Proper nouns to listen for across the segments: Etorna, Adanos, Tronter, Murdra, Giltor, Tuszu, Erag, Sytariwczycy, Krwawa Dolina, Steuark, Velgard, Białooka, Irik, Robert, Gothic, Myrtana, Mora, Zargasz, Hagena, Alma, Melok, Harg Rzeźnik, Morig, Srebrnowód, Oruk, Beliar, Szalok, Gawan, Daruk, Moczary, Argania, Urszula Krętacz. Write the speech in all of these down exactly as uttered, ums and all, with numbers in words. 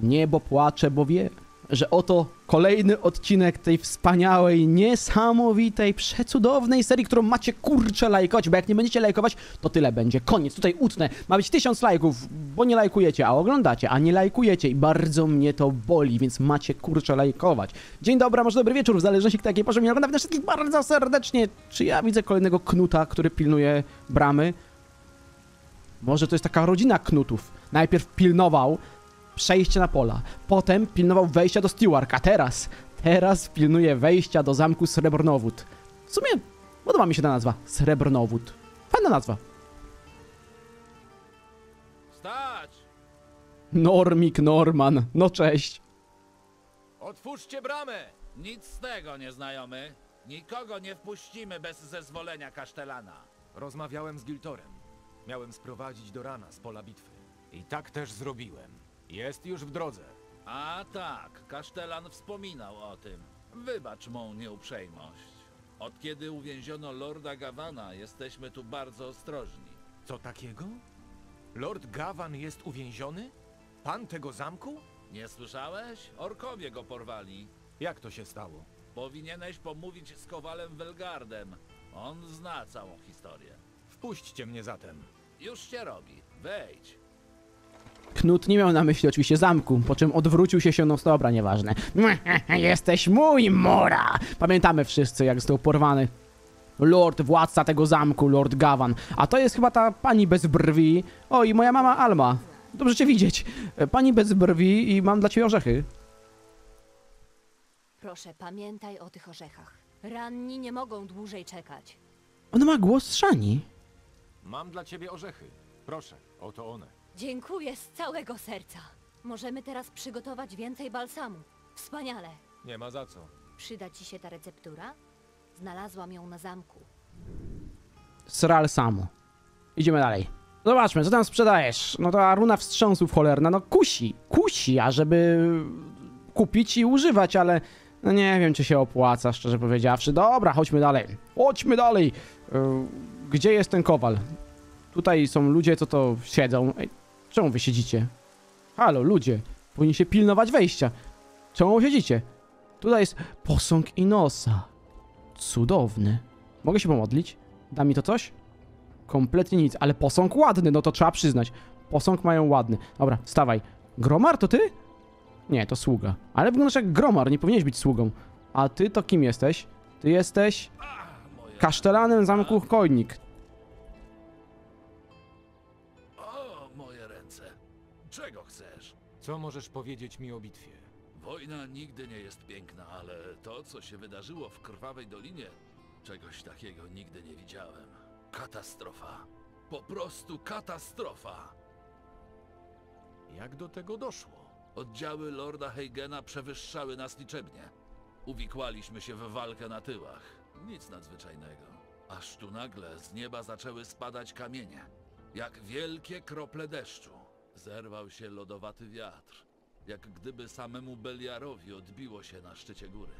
Niebo płacze, bo wie, że oto kolejny odcinek tej wspaniałej, niesamowitej, przecudownej serii, którą macie, kurczę, lajkować, bo jak nie będziecie lajkować, to tyle będzie. Koniec, tutaj utnę. Ma być tysiąc lajków, bo nie lajkujecie, a oglądacie, a nie lajkujecie i bardzo mnie to boli, więc macie, kurczę, lajkować. Dzień dobry, a może dobry wieczór, w zależności od jakiej porze mnie ogląda. Witam wszystkich bardzo serdecznie. Czy ja widzę kolejnego knuta, który pilnuje bramy? Może to jest taka rodzina knutów. Najpierw pilnował przejście na pola. Potem pilnował wejścia do Steuark, a teraz, teraz pilnuje wejścia do zamku Srebrnowód. W sumie podoba mi się ta nazwa, Srebrnowód. Fajna nazwa. Stać! Normik Norman, no cześć. Otwórzcie bramę! Nic z tego, nieznajomy. Nikogo nie wpuścimy bez zezwolenia kasztelana. Rozmawiałem z Giltorem. Miałem sprowadzić do rana z pola bitwy. I tak też zrobiłem. Jest już w drodze. A tak, kasztelan wspominał o tym. Wybacz mą nieuprzejmość. Od kiedy uwięziono lorda Gawana, jesteśmy tu bardzo ostrożni. Co takiego? Lord Gawan jest uwięziony? Pan tego zamku? Nie słyszałeś? Orkowie go porwali. Jak to się stało? Powinieneś pomówić z kowalem Velgardem. On zna całą historię. Wpuśćcie mnie zatem. Już się robi. Wejdź. Knut nie miał na myśli oczywiście zamku, po czym odwrócił się się, no dobra, nieważne. Jesteś mój, Mora! Pamiętamy wszyscy, jak został porwany lord, władca tego zamku, lord Gawan. A to jest chyba ta pani bez brwi. O, i moja mama Alma. Dobrze cię widzieć. Pani bez brwi i mam dla ciebie orzechy. Proszę, pamiętaj o tych orzechach. Ranni nie mogą dłużej czekać. Ona ma głos Szani. Mam dla ciebie orzechy. Proszę, oto one. Dziękuję z całego serca. Możemy teraz przygotować więcej balsamu. Wspaniale. Nie ma za co. Przyda ci się ta receptura? Znalazłam ją na zamku. Sral samo. Idziemy dalej. Zobaczmy, co tam sprzedajesz. No ta runa wstrząsów cholerna, no kusi. Kusi, ażeby kupić i używać, ale no nie wiem, czy się opłaca, szczerze powiedziawszy. Dobra, chodźmy dalej. Chodźmy dalej. Gdzie jest ten kowal? Tutaj są ludzie, co to siedzą. Ej, czemu wy siedzicie? Halo, ludzie. Powinni się pilnować wejścia. Czemu siedzicie? Tutaj jest posąg Inosa. Cudowny. Mogę się pomodlić? Da mi to coś? Kompletnie nic, ale posąg ładny, no to trzeba przyznać. Posąg mają ładny. Dobra, wstawaj. Gromar, to ty? Nie, to sługa. Ale wyglądasz jak Gromar, nie powinieneś być sługą. A ty to kim jesteś? Ty jesteś kasztelanem zamku Koźnik. Co możesz powiedzieć mi o bitwie? Wojna nigdy nie jest piękna, ale to, co się wydarzyło w Krwawej Dolinie, czegoś takiego nigdy nie widziałem. Katastrofa. Po prostu katastrofa. Jak do tego doszło? Oddziały lorda Hagena przewyższały nas liczebnie. Uwikłaliśmy się w walkę na tyłach. Nic nadzwyczajnego. Aż tu nagle z nieba zaczęły spadać kamienie. Jak wielkie krople deszczu. Zerwał się lodowaty wiatr, jak gdyby samemu Beliarowi odbiło się na szczycie góry.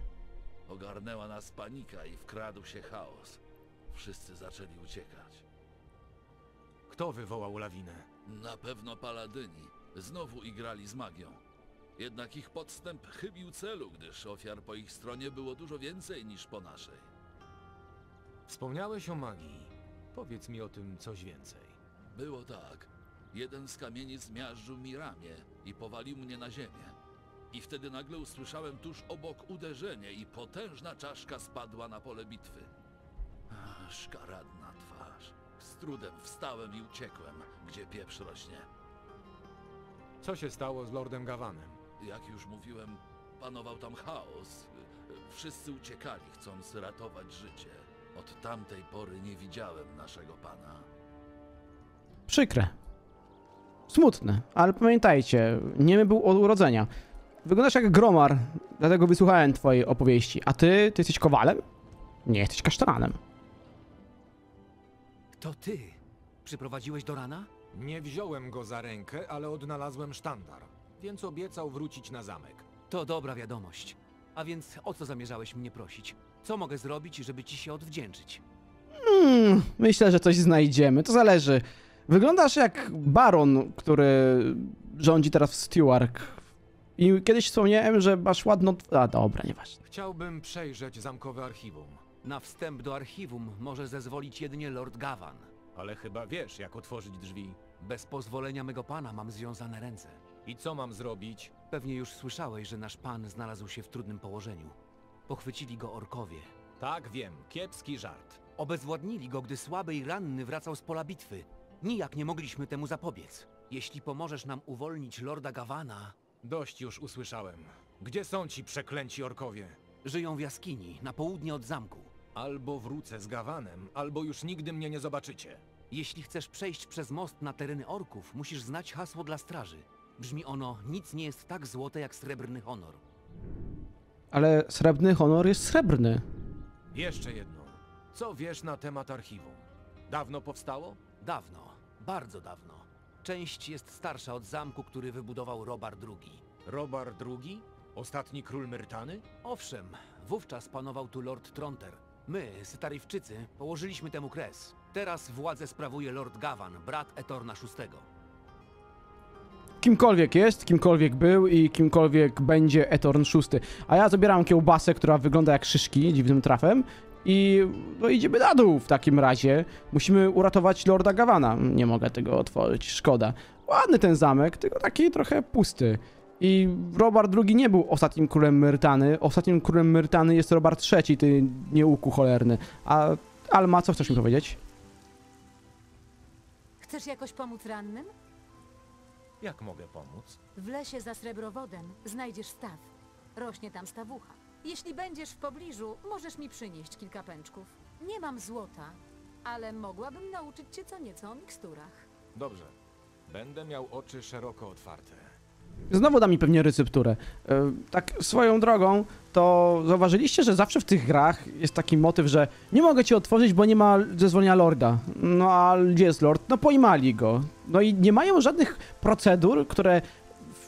Ogarnęła nas panika i wkradł się chaos. Wszyscy zaczęli uciekać. Kto wywołał lawinę? Na pewno paladyni. Znowu igrali z magią. Jednak ich podstęp chybił celu, gdyż ofiar po ich stronie było dużo więcej niż po naszej. Wspomniałeś o magii. Powiedz mi o tym coś więcej. Było tak. Jeden z kamieni zmiażdżył mi ramię i powalił mnie na ziemię. I wtedy nagle usłyszałem tuż obok uderzenie i potężna czaszka spadła na pole bitwy. Ach, szkaradna twarz. Z trudem wstałem i uciekłem, gdzie pieprz rośnie. Co się stało z lordem Gawanem? Jak już mówiłem, panował tam chaos. Wszyscy uciekali, chcąc ratować życie. Od tamtej pory nie widziałem naszego pana. Przykre. Smutne, ale pamiętajcie, niemy był od urodzenia. Wyglądasz jak Gromar, dlatego wysłuchałem twojej opowieści. A ty? Ty jesteś kowalem? Nie, jesteś kasztelanem. To ty przyprowadziłeś do rana? Nie wziąłem go za rękę, ale odnalazłem sztandar, więc obiecał wrócić na zamek. To dobra wiadomość. A więc o co zamierzałeś mnie prosić? Co mogę zrobić, żeby ci się odwdzięczyć? Hmm, myślę, że coś znajdziemy. To zależy. Wyglądasz jak baron, który rządzi teraz w Steuark. I kiedyś wspomniałem, że masz ładną... A dobra, nieważne. Chciałbym przejrzeć zamkowe archiwum. Na wstęp do archiwum może zezwolić jedynie Lord Gawan. Ale chyba wiesz, jak otworzyć drzwi. Bez pozwolenia mego pana mam związane ręce. I co mam zrobić? Pewnie już słyszałeś, że nasz pan znalazł się w trudnym położeniu. Pochwycili go orkowie. Tak, wiem. Kiepski żart. Obezwładnili go, gdy słaby i ranny wracał z pola bitwy. Nijak nie mogliśmy temu zapobiec. Jeśli pomożesz nam uwolnić Lorda Gawana... Dość już usłyszałem. Gdzie są ci przeklęci orkowie? Żyją w jaskini, na południe od zamku. Albo wrócę z Gawanem, albo już nigdy mnie nie zobaczycie. Jeśli chcesz przejść przez most na tereny orków, musisz znać hasło dla straży. Brzmi ono, nic nie jest tak złote jak srebrny honor. Ale srebrny honor jest srebrny. Jeszcze jedno. Co wiesz na temat archiwum? Dawno powstało? Dawno. Bardzo dawno. Część jest starsza od zamku, który wybudował Robert drugi. Robert drugi? Ostatni król Myrtany? Owszem. Wówczas panował tu Lord Tronter. My, Sytariwczycy, położyliśmy temu kres. Teraz władzę sprawuje Lord Gawan, brat Etorna szóstego. Kimkolwiek jest, kimkolwiek był i kimkolwiek będzie Etorn szósty. A ja zabieram kiełbasę, która wygląda jak szyszki, dziwnym trafem. I no idziemy na dół w takim razie. Musimy uratować Lorda Gawana. Nie mogę tego otworzyć, szkoda. Ładny ten zamek, tylko taki trochę pusty. I Robert drugi nie był ostatnim królem Myrtany. Ostatnim królem Myrtany jest Robert trzeci, ty nieuku cholerny. A Alma, co chcesz mi powiedzieć? Chcesz jakoś pomóc rannym? Jak mogę pomóc? W lesie za Srebrnowodem znajdziesz staw. Rośnie tam stawucha. Jeśli będziesz w pobliżu, możesz mi przynieść kilka pęczków. Nie mam złota, ale mogłabym nauczyć cię co nieco o miksturach. Dobrze. Będę miał oczy szeroko otwarte. Znowu da mi pewnie recepturę. Yy, tak swoją drogą, to zauważyliście, że zawsze w tych grach jest taki motyw, że nie mogę cię otworzyć, bo nie ma zezwolenia Lorda. No a gdzie jest Lord? No pojmali go. No i nie mają żadnych procedur, które...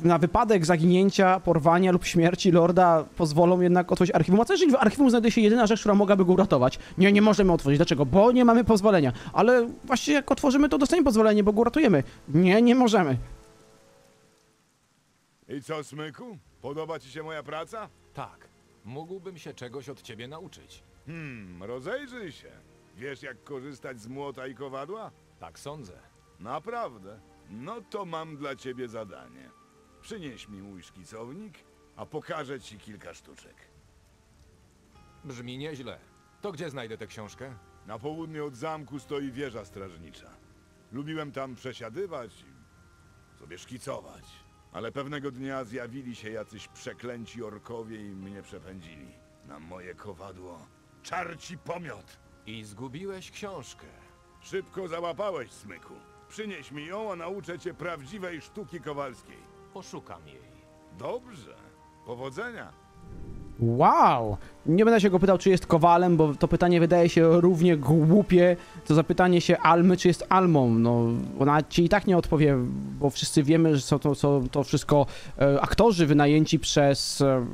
na wypadek zaginięcia, porwania lub śmierci Lorda pozwolą jednak otworzyć archiwum. A co jeżeli w archiwum znajduje się jedyna rzecz, która mogłaby go uratować? Nie, nie możemy otworzyć. Dlaczego? Bo nie mamy pozwolenia. Ale właśnie jak otworzymy, to dostaniemy pozwolenie, bo go uratujemy. Nie, nie możemy. I co, Smyku? Podoba ci się moja praca? Tak. Mógłbym się czegoś od ciebie nauczyć. Hmm, rozejrzyj się. Wiesz, jak korzystać z młota i kowadła? Tak sądzę. Naprawdę? No to mam dla ciebie zadanie. Przynieś mi mój szkicownik, a pokażę ci kilka sztuczek. Brzmi nieźle. To gdzie znajdę tę książkę? Na południe od zamku stoi wieża strażnicza. Lubiłem tam przesiadywać i sobie szkicować. Ale pewnego dnia zjawili się jacyś przeklęci orkowie i mnie przepędzili. Na moje kowadło czarci pomiot! I zgubiłeś książkę. Szybko załapałeś, Smyku. Przynieś mi ją, a nauczę cię prawdziwej sztuki kowalskiej. Poszukam jej. Dobrze. Powodzenia. Wow. Nie będę się go pytał, czy jest kowalem, bo to pytanie wydaje się równie głupie, co zapytanie się Almy, czy jest Almą. No, ona ci i tak nie odpowie, bo wszyscy wiemy, że są to, są to wszystko e, aktorzy wynajęci przez e,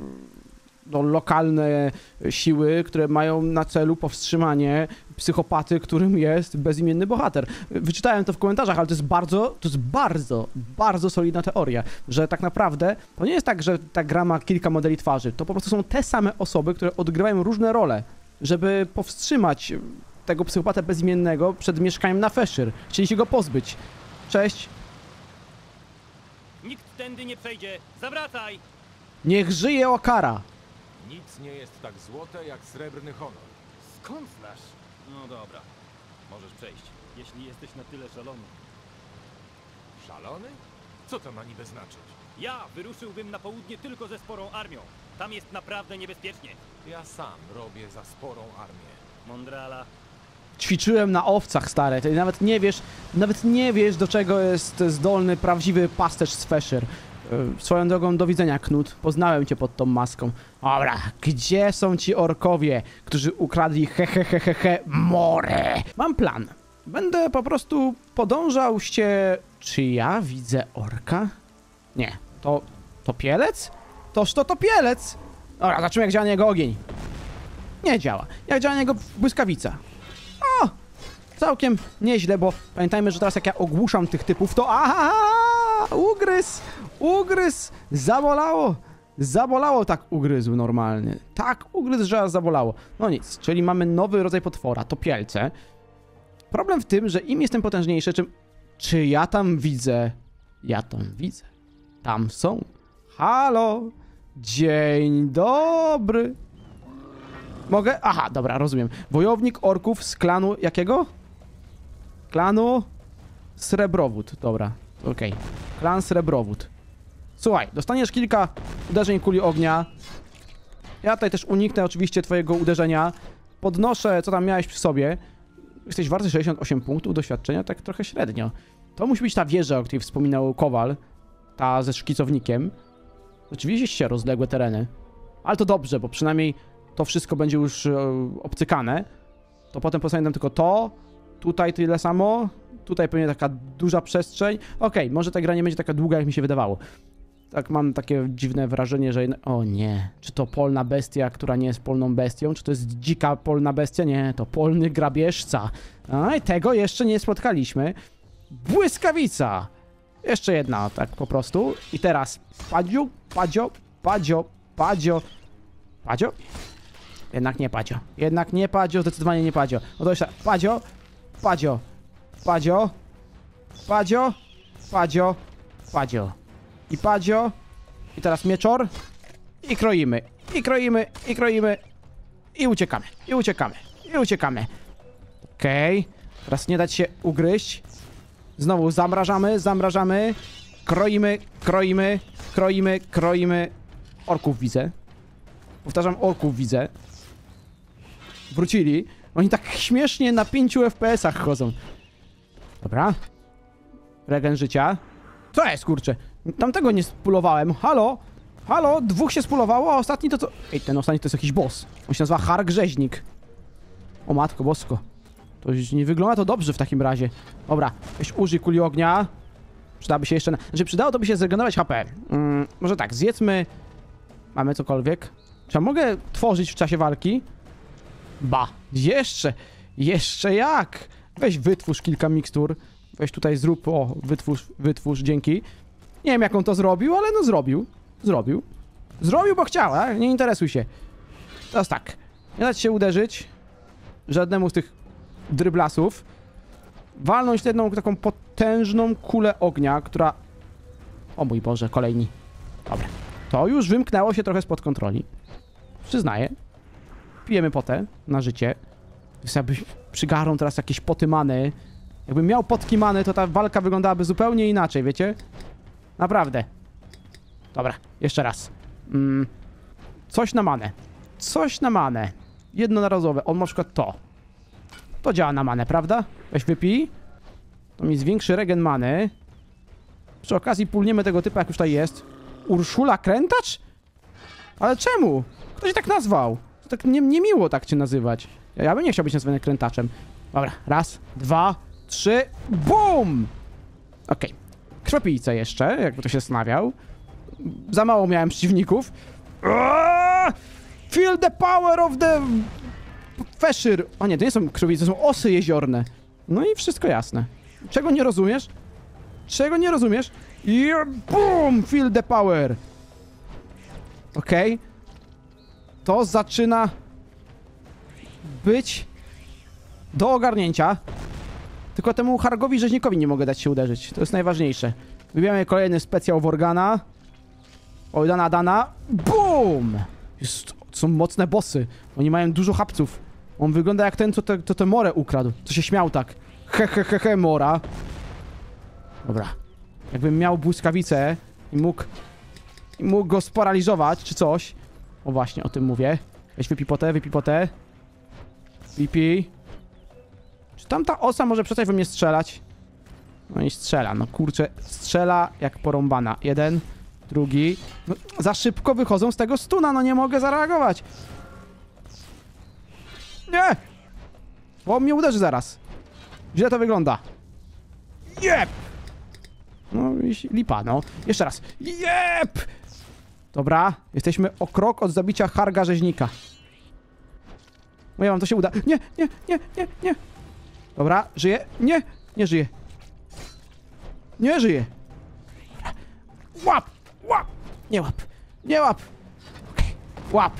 no, lokalne siły, które mają na celu powstrzymanie psychopaty, którym jest bezimienny bohater. Wyczytałem to w komentarzach, ale to jest bardzo, to jest bardzo, bardzo solidna teoria, że tak naprawdę to nie jest tak, że ta gra ma kilka modeli twarzy, to po prostu są te same osoby, które odgrywają różne role, żeby powstrzymać tego psychopatę bezimiennego przed mieszkaniem na Feszyr. Chcieli się go pozbyć. Cześć. Nikt tędy nie przejdzie. Zawracaj! Niech żyje Okara! Nic nie jest tak złote jak srebrny honor. Skąd znasz? No dobra, możesz przejść, jeśli jesteś na tyle szalony. Szalony? Co to ma niby znaczyć? Ja wyruszyłbym na południe tylko ze sporą armią. Tam jest naprawdę niebezpiecznie. Ja sam robię za sporą armię. Mądrala. Ćwiczyłem na owcach, stare. Ty nawet nie wiesz, nawet nie wiesz, do czego jest zdolny prawdziwy pasterz z Feszyr. Swoją drogą, do widzenia, Knut. Poznałem cię pod tą maską. Dobra, gdzie są ci orkowie, którzy ukradli he he he he he morę? Mam plan. Będę po prostu podążał się... Czy ja widzę orka? Nie. To... topielec? Toż to topielec! Dobra, zobaczymy, jak działa na niego ogień. Nie działa. Jak działa na niego błyskawica. O! Całkiem nieźle, bo pamiętajmy, że teraz jak ja ogłuszam tych typów, to... Aha! A, ugryz! Ugryz! Zabolało! Zabolało, tak ugryzł normalnie. Tak ugryzł, że zabolało. No nic, czyli mamy nowy rodzaj potwora, topielce. Problem w tym, że im jestem potężniejszy, czym... Czy ja tam widzę? Ja tam widzę. Tam są. Halo! Dzień dobry! Mogę? Aha, dobra, rozumiem. Wojownik orków z klanu jakiego? Klanu... Srebrnowód, dobra, okej. Okay. Klan Srebrnowód. Słuchaj, dostaniesz kilka uderzeń kuli ognia. Ja tutaj też uniknę oczywiście twojego uderzenia. Podnoszę, co tam miałeś przy sobie. Jesteś warty sześćdziesiąt osiem punktów doświadczenia, tak trochę średnio. To musi być ta wieża, o której wspominał Kowal. Ta ze szkicownikiem. Oczywiście się rozległe tereny. Ale to dobrze, bo przynajmniej to wszystko będzie już obcykane. To potem pozostaje nam tylko to. Tutaj tyle samo. Tutaj pewnie taka duża przestrzeń. Okej, okay, może ta gra nie będzie taka długa, jak mi się wydawało. Tak mam takie dziwne wrażenie, że... O nie, czy to polna bestia, która nie jest polną bestią? Czy to jest dzika polna bestia? Nie, to polny grabieżca. A, i tego jeszcze nie spotkaliśmy. Błyskawica! Jeszcze jedna, tak po prostu. I teraz padzio, padzio, padzio, padzio. Padzio? Jednak nie padzio. Jednak nie padzio, zdecydowanie nie padzio. No to jeszcze tak, padzio, padzio. Padzio, padzio, padzio, padzio i padzio i teraz mieczor i kroimy, i kroimy, i kroimy i uciekamy, i uciekamy, i uciekamy. Okej, okay. Teraz nie dać się ugryźć. Znowu zamrażamy, zamrażamy, kroimy, kroimy, kroimy, kroimy. Orków widzę. Powtarzam, orków widzę. Wrócili. Oni tak śmiesznie na pięciu F P S ach chodzą. Dobra. Regen życia. Co jest, kurczę? Tamtego nie spulowałem. Halo? Halo? Dwóch się spulowało, a ostatni to co? Ej, ten ostatni to jest jakiś boss. On się nazywa Harg Rzeźnik. O matko bosko. To już nie wygląda to dobrze w takim razie. Dobra. Weź użyj kuli ognia. Przydałaby się jeszcze... Na... Znaczy, przydałoby by się zregenerować H P. Mm, może tak, zjedzmy... Mamy cokolwiek. Czy ja mogę tworzyć w czasie walki? Ba. Jeszcze. Jeszcze jak? Weź wytwórz kilka mikstur. Weź tutaj zrób, o, wytwórz, wytwórz, dzięki. Nie wiem, jak on to zrobił, ale no zrobił. Zrobił. Zrobił, bo chciał, tak? Nie interesuj się. Teraz tak. Nie dać się uderzyć żadnemu z tych dryblasów. Walnąć jedną taką potężną kulę ognia, która... O mój Boże, kolejni. Dobra. To już wymknęło się trochę spod kontroli. Przyznaję. Pijemy potę na życie. Jakbyś przygarnął teraz jakieś poty many. Jakbym miał potki many, to ta walka wyglądałaby zupełnie inaczej, wiecie? Naprawdę. Dobra, jeszcze raz. Mm, coś na manę. Coś na manę. Jednorazowe. On na przykład to. To działa na manę, prawda? Weź wypij. To mi zwiększy regen many. Przy okazji pulniemy tego typa, jak już tutaj jest. Urszula Krętacz? Ale czemu? Kto się tak nazwał? To tak nie, niemiło tak cię nazywać. Ja bym nie chciał być nazwany krętaczem. Dobra, raz, dwa, trzy, BUM! Okej. Okay. Krwopijca jeszcze, jakby to się zastanawiał. Za mało miałem przeciwników. Aaaa! Feel the power of the... Feszyr! O nie, to nie są krwopice, to są osy jeziorne. No i wszystko jasne. Czego nie rozumiesz? Czego nie rozumiesz? I BUM! Feel the power! Okej. Okay. To zaczyna... być do ogarnięcia. Tylko temu Hargowi Rzeźnikowi nie mogę dać się uderzyć. To jest najważniejsze. Wybieramy kolejny specjał Worgana. Oj, dana, dana. BUM! To są mocne bossy. Oni mają dużo chapców. On wygląda jak ten, co te, to te Morę ukradł. Co się śmiał tak. He, he, he, he, Mora. Dobra. Jakbym miał błyskawicę i mógł... I mógł go sparaliżować, czy coś. O właśnie, o tym mówię. Weź wypipotę, wypipotę. Pipi. Czy tamta osa może przestać we mnie strzelać? No i strzela, no kurczę, strzela jak porąbana. Jeden, drugi. No, za szybko wychodzą z tego stuna, no nie mogę zareagować. Nie! Bo mnie uderzy zaraz. Źle to wygląda. Jep! No i lipa, no. Jeszcze raz. Jep! Dobra, jesteśmy o krok od zabicia Harga Rzeźnika. Mówię wam, to się uda. Nie, nie, nie, nie, nie. Dobra, żyje. Nie, nie żyje. Nie żyje. Łap! Łap! Nie łap! Nie łap! Okay. Łap!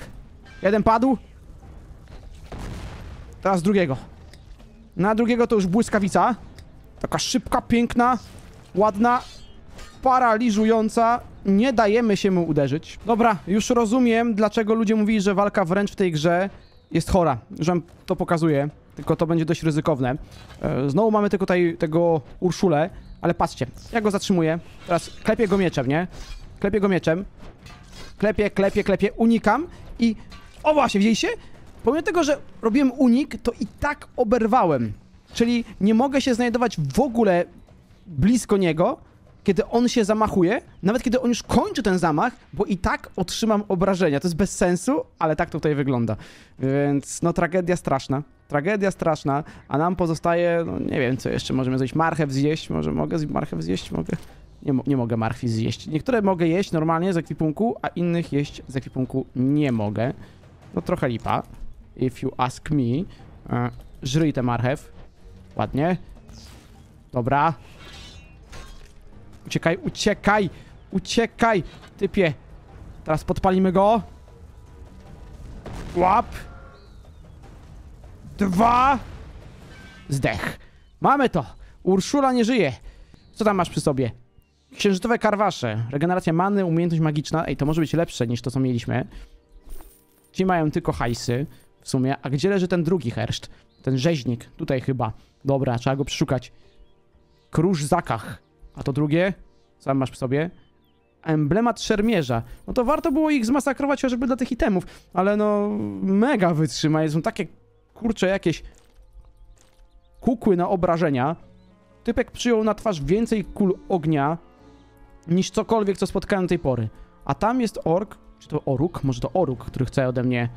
Jeden padł. Teraz drugiego. Na drugiego to już błyskawica. Taka szybka, piękna, ładna, paraliżująca. Nie dajemy się mu uderzyć. Dobra, już rozumiem, dlaczego ludzie mówili, że walka wręcz w tej grze jest chora. Już wam to pokazuję, tylko to będzie dość ryzykowne. Znowu mamy tylko tutaj tego Urszulę, ale patrzcie, ja go zatrzymuję. Teraz klepię go mieczem, nie? Klepię go mieczem. Klepię, klepię, klepię, unikam i... O właśnie, widzieliście? Pomimo tego, że robiłem unik, to i tak oberwałem. Czyli nie mogę się znajdować w ogóle blisko niego, kiedy on się zamachuje, nawet kiedy on już kończy ten zamach, bo i tak otrzymam obrażenia. To jest bez sensu, ale tak to tutaj wygląda. Więc no tragedia straszna. Tragedia straszna, a nam pozostaje, no nie wiem co jeszcze, możemy zjeść marchew zjeść, może mogę marchew zjeść, mogę? Nie, mo nie mogę marchwi zjeść. Niektóre mogę jeść normalnie z ekwipunku, a innych jeść z ekwipunku nie mogę. No trochę lipa, if you ask me. E, żryj tę marchew. Ładnie. Dobra. Uciekaj, uciekaj, uciekaj, typie. Teraz podpalimy go. Łap. Dwa. Zdech. Mamy to. Urszula nie żyje. Co tam masz przy sobie? Księżycowe karwasze. Regeneracja many, umiejętność magiczna. Ej, to może być lepsze niż to, co mieliśmy. Ci mają tylko hajsy w sumie. A gdzie leży ten drugi herszt? Ten rzeźnik. Tutaj chyba. Dobra, trzeba go przeszukać. Krusz Zakach. A to drugie? Sam masz w sobie. Emblemat szermierza. No to warto było ich zmasakrować chociażby dla tych itemów. Ale no... Mega wytrzymają. Są takie... Kurcze jakieś... Kukły na obrażenia. Typek przyjął na twarz więcej kul ognia niż cokolwiek, co spotkałem do tej pory. A tam jest ork... Czy to oruk? Może to oruk, który chce ode mnie...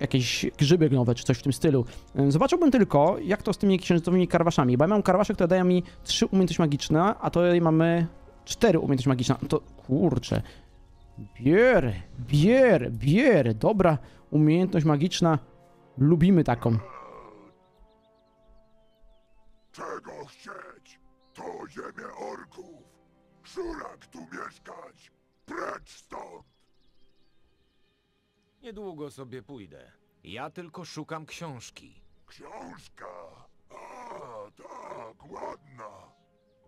Jakieś grzyby gnowe, czy coś w tym stylu. Zobaczyłbym tylko, jak to z tymi księżycowymi karwaszami. Bo ja mam karwasze, które dają mi trzy umiejętności magiczne, a to mamy cztery umiejętności magiczne. To kurczę. Bier, bier, bier. Dobra, umiejętność magiczna. Lubimy taką. Czego chcieć? To ziemia orków. Szurak tu mieszkać. Precz stąd. Niedługo sobie pójdę. Ja tylko szukam książki. Książka? A, tak, ładna.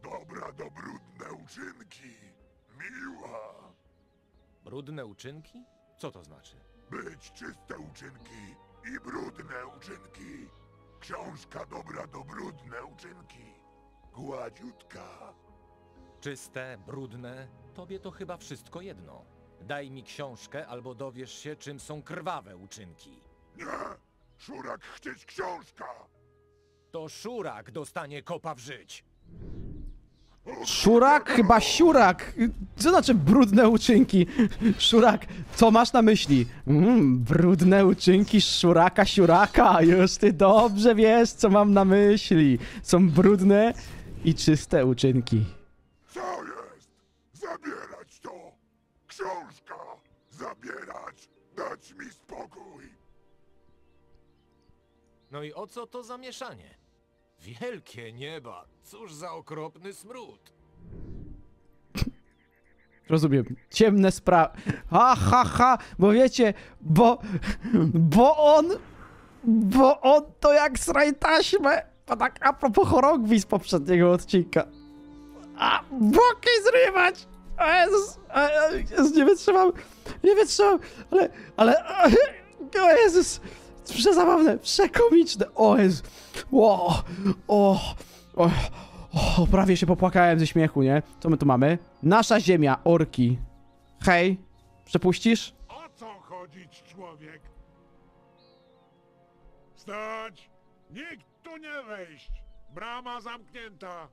Dobra do brudne uczynki. Miła. Brudne uczynki? Co to znaczy? Być czyste uczynki i brudne uczynki. Książka dobra do brudne uczynki. Gładziutka. Czyste, brudne, tobie to chyba wszystko jedno. Daj mi książkę, albo dowiesz się, czym są krwawe uczynki. Nie! Szurak chcieć książka! To szurak dostanie kopa w żyć. Szurak? Chyba siurak! Co znaczy brudne uczynki? Szurak, co masz na myśli? Mm, brudne uczynki szuraka, siuraka. Już ty dobrze wiesz, co mam na myśli. Są brudne i czyste uczynki. Co jest? Zabierać to! Książka! Zabierać! Dać mi spokój! No i o co to zamieszanie? Wielkie nieba! Cóż za okropny smród! Rozumiem. Ciemne sprawy. Ha, ha, ha! Bo wiecie, bo... Bo on... Bo on to jak sraj taśmę! A tak a propos chorągwi z poprzedniego odcinka. A boki zrywać! O Jezus, o Jezus, nie wytrzymam, nie wytrzymam, ale, ale, o Jezus, przezabawne, przekomiczne, o Jezus, wow, o, o, o, prawie się popłakałem ze śmiechu, nie? Co my tu mamy? Nasza ziemia, orki. Hej, przepuścisz? O co chodzić, człowiek? Stać, nikt tu nie wejść, brama zamknięta.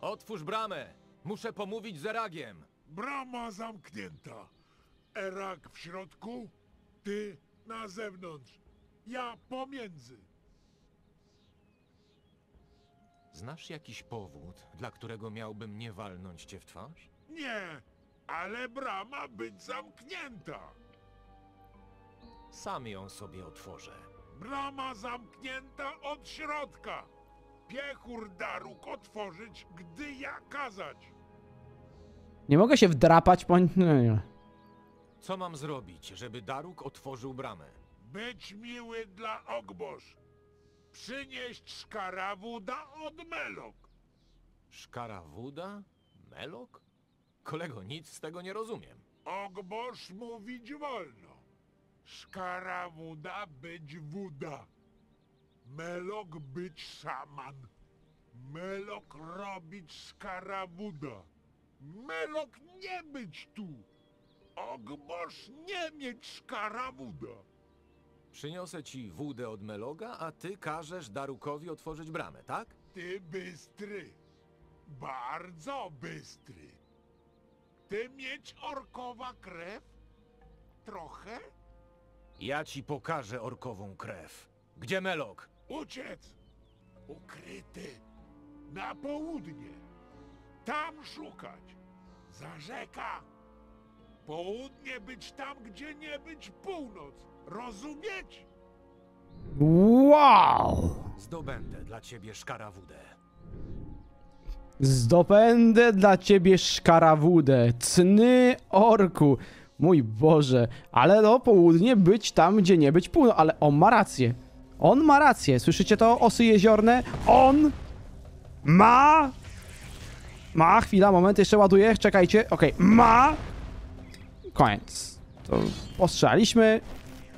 Otwórz bramę. Muszę pomówić z Eragiem. Brama zamknięta. Erag w środku, ty na zewnątrz, ja pomiędzy. Znasz jakiś powód, dla którego miałbym nie walnąć cię w twarz? Nie, ale brama być zamknięta. Sam ją sobie otworzę. Brama zamknięta od środka. Piechur daruk otworzyć, gdy ja kazać. Nie mogę się wdrapać po... No, nie. Co mam zrobić, żeby daruk otworzył bramę? Być miły dla Ogboż. Przynieść szkarawuda od Melok. Szkarawuda? Melok? Kolego, nic z tego nie rozumiem. Ogboż mówić wolno. Szkarawuda być wuda. Melok być szaman. Melok robić szkarawuda. Melok nie być tu. Ogboż nie mieć szkarawuda. Przyniosę ci wódę od Meloga, a ty każesz darukowi otworzyć bramę, tak? Ty bystry. Bardzo bystry. Ty mieć orkowa krew? Trochę? Ja ci pokażę orkową krew. Gdzie Melok? Uciec! Ukryty! Na południe! Tam szukać! Za rzeka! Południe być tam, gdzie nie być północ! Rozumieć? Wow! Zdobędę dla ciebie szkarawudę. Zdobędę dla ciebie szkarawudę. Cny orku! Mój Boże! Ale no, południe być tam, gdzie nie być północ. Ale on ma rację. On ma rację. Słyszycie to, osy jeziorne? On ma... Ma, chwila, moment, jeszcze ładuję, czekajcie. Okej, okay. Ma... Koniec. To postrzelaliśmy.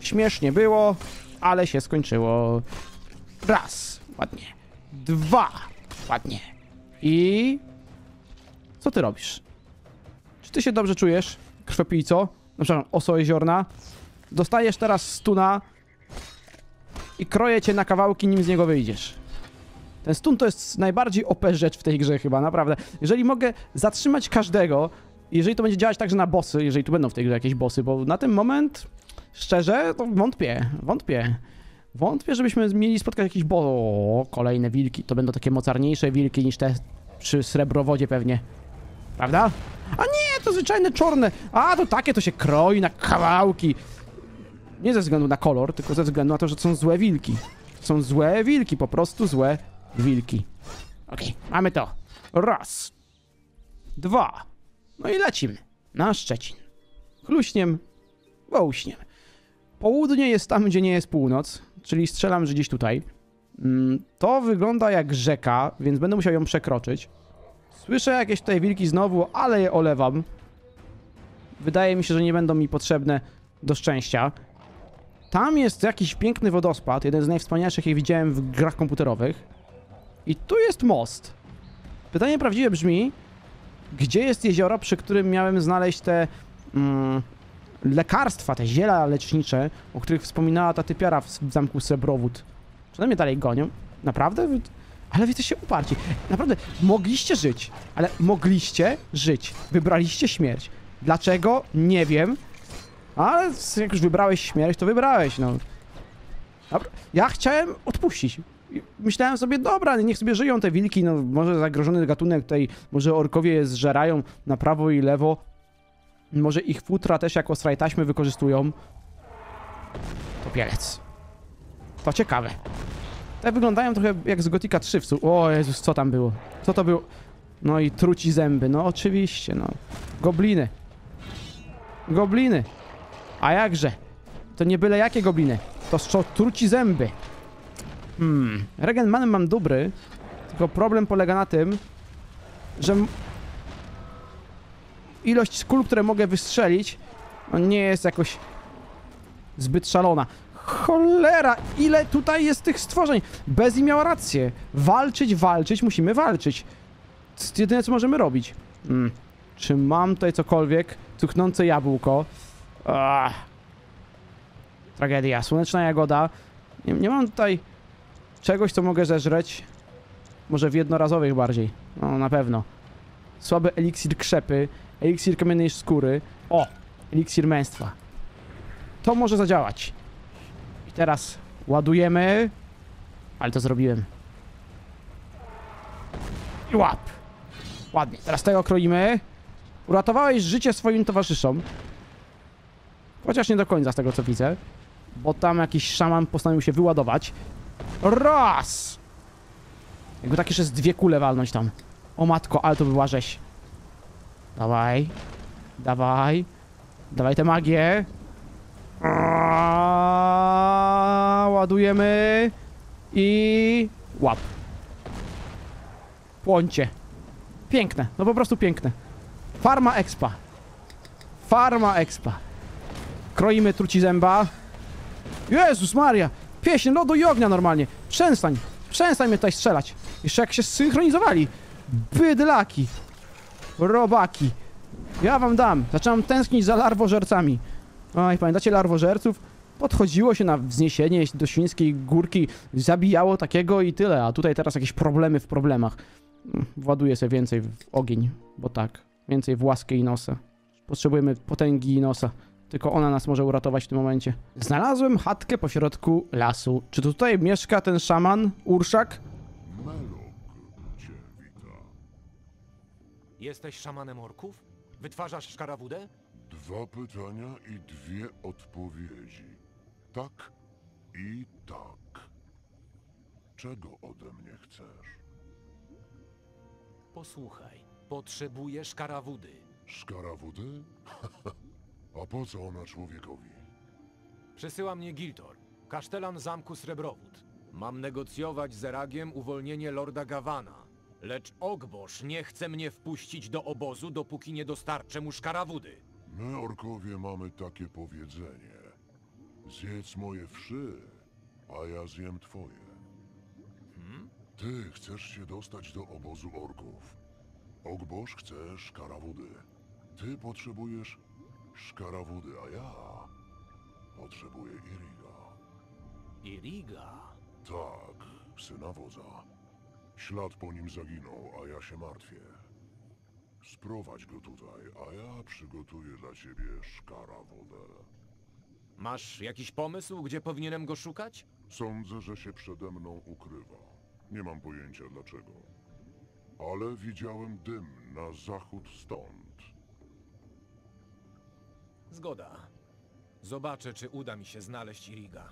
Śmiesznie było, ale się skończyło. Raz. Ładnie. Dwa. Ładnie. I... Co ty robisz? Czy ty się dobrze czujesz, krwiopijco? No przepraszam, oso jeziorna. Dostajesz teraz stuna... I kroję cię na kawałki, nim z niego wyjdziesz. Ten stun to jest najbardziej O P rzecz w tej grze chyba, naprawdę. Jeżeli mogę zatrzymać każdego, jeżeli to będzie działać także na bossy, jeżeli tu będą w tej grze jakieś bossy, bo na ten moment, szczerze, to wątpię, wątpię. Wątpię, żebyśmy mieli spotkać jakieś bossy. O, kolejne wilki, to będą takie mocarniejsze wilki niż te przy Srebrowodzie pewnie. Prawda? A nie, to zwyczajne czarne. A, to takie to się kroi na kawałki. Nie ze względu na kolor, tylko ze względu na to, że są złe wilki. Są złe wilki, po prostu złe wilki. Okej, okay, mamy to. Raz. Dwa. No i lecimy. Na Szczecin. Chluśniem, wołśniem. Południe jest tam, gdzie nie jest północ, czyli strzelam, że gdzieś tutaj. To wygląda jak rzeka, więc będę musiał ją przekroczyć. Słyszę jakieś tutaj wilki znowu, ale je olewam. Wydaje mi się, że nie będą mi potrzebne do szczęścia. Tam jest jakiś piękny wodospad, jeden z najwspanialszych, jak widziałem w grach komputerowych. I tu jest most. Pytanie prawdziwe brzmi, gdzie jest jezioro, przy którym miałem znaleźć te mm, lekarstwa, te ziela lecznicze, o których wspominała ta typiara w zamku Srebrnowód. Czy one mnie dalej gonią? Naprawdę? Ale wy jesteście uparci. Naprawdę, mogliście żyć, ale mogliście żyć. Wybraliście śmierć. Dlaczego? Nie wiem. Ale jak już wybrałeś śmierć, to wybrałeś, no. Dobra. Ja chciałem odpuścić. Myślałem sobie, dobra, niech sobie żyją te wilki, no może zagrożony gatunek tutaj, może orkowie je zżerają na prawo i lewo. Może ich futra też jako strajtaśmy wykorzystują. Topielec. To ciekawe. Te wyglądają trochę jak z Gotika trzy w sumie. O Jezus, co tam było? Co to było? No i truci zęby, no oczywiście, no. Gobliny. Gobliny. A jakże? To nie byle jakie gobliny. To co truci zęby. Hmm. Regen manem mam dobry. Tylko problem polega na tym, że ilość kul, które mogę wystrzelić, no nie jest jakoś zbyt szalona. Cholera! Ile tutaj jest tych stworzeń? Bezi miała rację. Walczyć, walczyć, musimy walczyć. To jest jedyne, co możemy robić. Hmm. Czy mam tutaj cokolwiek? Cuchnące jabłko. Ach. Tragedia. Słoneczna jagoda. Nie, nie mam tutaj czegoś, co mogę zeżreć. Może w jednorazowych bardziej. No, na pewno. Słaby eliksir krzepy. Eliksir kamiennej skóry. O! Eliksir męstwa. To może zadziałać. I teraz ładujemy. Ale to zrobiłem. I łap. Ładnie. Teraz tego kroimy. Uratowałeś życie swoim towarzyszom. Chociaż nie do końca z tego, co widzę. Bo tam jakiś szaman postanowił się wyładować. Raz! Jakby tak jeszcze z dwie kule walnąć tam. O matko, ale to była rzeź. Dawaj. Dawaj. Dawaj tę magię. Aaaa, ładujemy. I... łap. Płońcie. Piękne, no po prostu piękne. Farma expa. Farma expa. Kroimy truci zęba. Jezus Maria! Pieśń lodu i ognia normalnie. Przestań, przestań mnie tutaj strzelać. Jeszcze jak się zsynchronizowali. Bydlaki. Robaki. Ja wam dam. Zaczynam tęsknić za larwożercami. Oj, pamiętacie larwożerców? Podchodziło się na wzniesienie do świńskiej górki, zabijało takiego i tyle. A tutaj teraz jakieś problemy w problemach. Właduję sobie więcej w ogień, bo tak. Więcej w łaskę Inosa. Potrzebujemy potęgi Inosa. Tylko ona nas może uratować w tym momencie. Znalazłem chatkę pośrodku lasu. Czy to tutaj mieszka ten szaman, urszak? Melok cię wita. Jesteś szamanem orków? Wytwarzasz szkarawudę? Dwa pytania i dwie odpowiedzi. Tak i tak. Czego ode mnie chcesz? Posłuchaj, potrzebuję szkarawudy. Szkarawudy? A po co ona człowiekowi? Przesyła mnie Giltor, kasztelan zamku Srebrnowód. Mam negocjować z Eragiem uwolnienie lorda Gawana. Lecz Ogbosz nie chce mnie wpuścić do obozu, dopóki nie dostarczę mu szkarawudy. My, orkowie, mamy takie powiedzenie. Zjedz moje wszy, a ja zjem twoje. Hmm? Ty chcesz się dostać do obozu orków. Ogbosz chce szkarawudy. Ty potrzebujesz szkarawudy, a ja potrzebuję Iriga. Iriga? Tak, syna wodza. Ślad po nim zaginął, a ja się martwię. Sprowadź go tutaj, a ja przygotuję dla ciebie szkarawodę. Masz jakiś pomysł, gdzie powinienem go szukać? Sądzę, że się przede mną ukrywa. Nie mam pojęcia dlaczego. Ale widziałem dym na zachód stąd. Zgoda. Zobaczę, czy uda mi się znaleźć Iriga.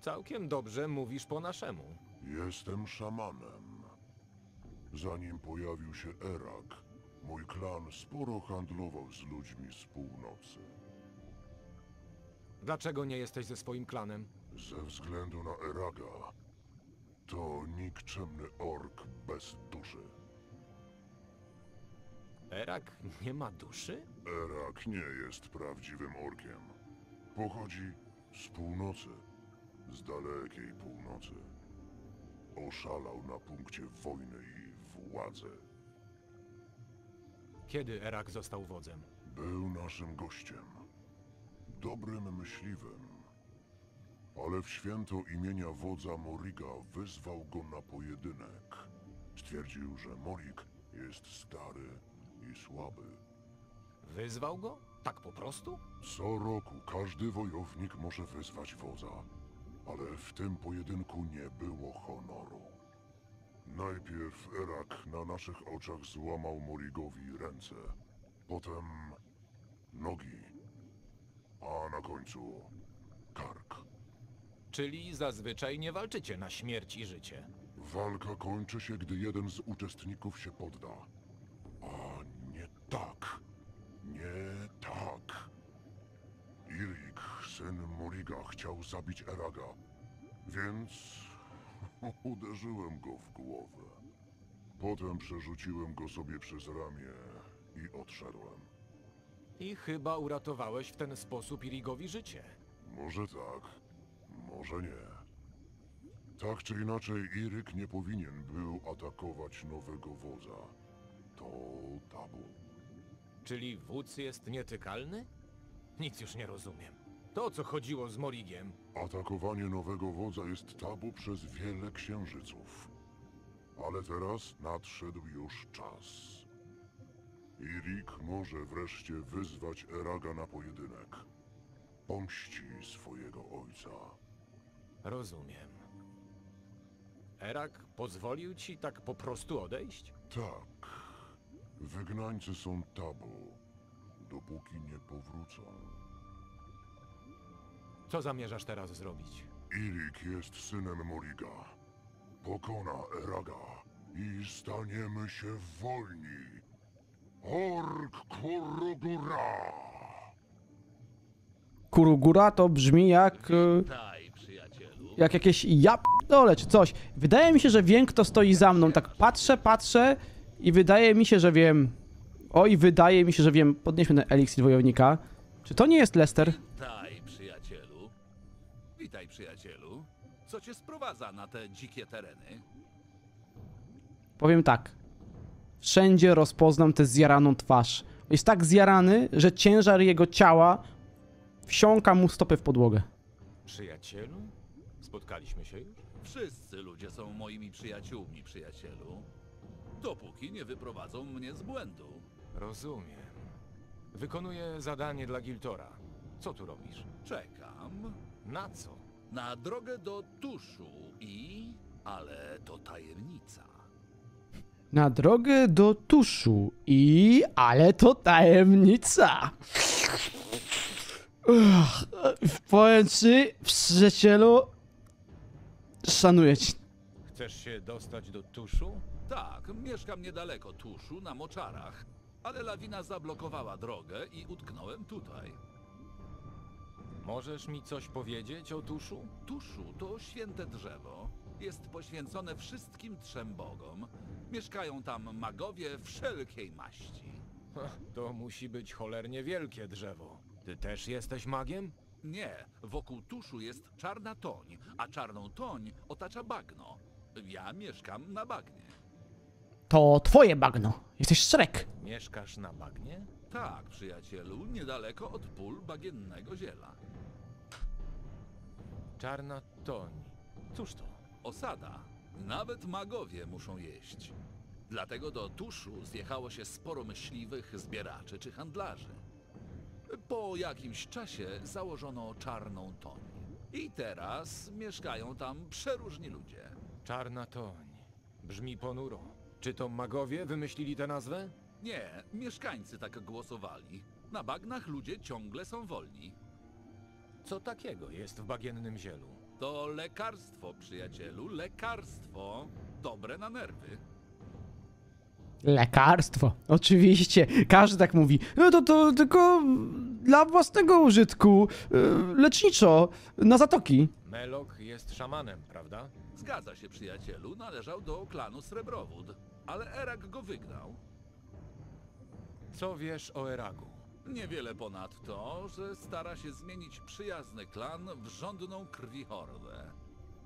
Całkiem dobrze mówisz po naszemu. Jestem szamanem. Zanim pojawił się Erag, mój klan sporo handlował z ludźmi z północy. Dlaczego nie jesteś ze swoim klanem? Ze względu na Eraga. To nikczemny ork bez duszy. Erag nie ma duszy? Erag nie jest prawdziwym orkiem. Pochodzi z północy. Z dalekiej północy. Oszalał na punkcie wojny i władzy. Kiedy Erag został wodzem? Był naszym gościem. Dobrym myśliwym. Ale w święto imienia wodza Moriga wyzwał go na pojedynek. Stwierdził, że Morig jest stary i słaby. Wyzwał go? Tak po prostu? Co roku każdy wojownik może wyzwać wodza. Ale w tym pojedynku nie było honoru. Najpierw Erag na naszych oczach złamał Morigowi ręce, potem nogi, a na końcu kark. Czyli zazwyczaj nie walczycie na śmierć i życie. Walka kończy się, gdy jeden z uczestników się podda. A nie tak. Nie tak. Irik, syn Moriga, chciał zabić Eraga, więc uderzyłem go w głowę. Potem przerzuciłem go sobie przez ramię i odszedłem. I chyba uratowałeś w ten sposób Irigowi życie. Może tak, może nie. Tak czy inaczej, Irik nie powinien był atakować nowego wodza. To tabu. Czyli wódz jest nietykalny? Nic już nie rozumiem. To, o co chodziło z Morigiem. Atakowanie nowego wodza jest tabu przez wiele księżyców. Ale teraz nadszedł już czas. Irik może wreszcie wyzwać Eraga na pojedynek. Pomści swojego ojca. Rozumiem. Erag pozwolił ci tak po prostu odejść? Tak. Wygnańcy są tabu. Dopóki nie powrócą. Co zamierzasz teraz zrobić? Irik jest synem Moriga. pokona Eraga i staniemy się wolni. Ork Kurugura! Kurugura to brzmi jak... jak jakieś jap***dole czy coś. Wydaje mi się, że wiem, kto stoi za mną. Tak patrzę, patrzę i wydaje mi się, że wiem. Oj, wydaje mi się, że wiem. Podnieśmy ten eliksir wojownika. Czy to nie jest Lester? Witaj, przyjacielu. Witaj, przyjacielu. Co cię sprowadza na te dzikie tereny? Powiem tak. Wszędzie rozpoznam tę zjaraną twarz. Jest tak zjarany, że ciężar jego ciała wsiąka mu stopę w podłogę. Przyjacielu? Spotkaliśmy się już? Wszyscy ludzie są moimi przyjaciółmi, przyjacielu. Dopóki nie wyprowadzą mnie z błędu. Rozumiem. Wykonuję zadanie dla Giltora. Co tu robisz? Czekam. Na co? Na drogę do Tuszu i... ale to tajemnica. Na drogę do Tuszu i... ale to tajemnica. Uch, powiem ci, przyjacielu, szanuję cię. Chcesz się dostać do Tuszu? Tak, mieszkam niedaleko Tuszu, na Moczarach. Ale lawina zablokowała drogę i utknąłem tutaj. Możesz mi coś powiedzieć o Tuszu? Tuszu to święte drzewo. Jest poświęcone wszystkim trzem bogom. Mieszkają tam magowie wszelkiej maści. To musi być cholernie wielkie drzewo. Ty też jesteś magiem? Nie, wokół Tuszu jest Czarna Toń, a Czarną Toń otacza bagno. Ja mieszkam na bagnie. To twoje bagno. Jesteś Szrek. Mieszkasz na bagnie? Tak, przyjacielu, niedaleko od pól bagiennego ziela. Czarna Toń. Cóż to? Osada. Nawet magowie muszą jeść. Dlatego do Tuszu zjechało się sporo myśliwych, zbieraczy czy handlarzy. Po jakimś czasie założono Czarną Toń. I teraz mieszkają tam przeróżni ludzie. Czarna Toń. Brzmi ponuro. Czy to magowie wymyślili tę nazwę? Nie, mieszkańcy tak głosowali. Na bagnach ludzie ciągle są wolni. Co takiego jest w bagiennym zielu? To lekarstwo, przyjacielu, lekarstwo. Dobre na nerwy. Lekarstwo, oczywiście, każdy tak mówi. No to, to tylko dla własnego użytku, leczniczo, na zatoki. Melok jest szamanem, prawda? Zgadza się, przyjacielu, należał do klanu Srebrnowód, ale Erag go wygnał. Co wiesz o Eragu? Niewiele ponad to, że stara się zmienić przyjazny klan w żądną krwi hordę.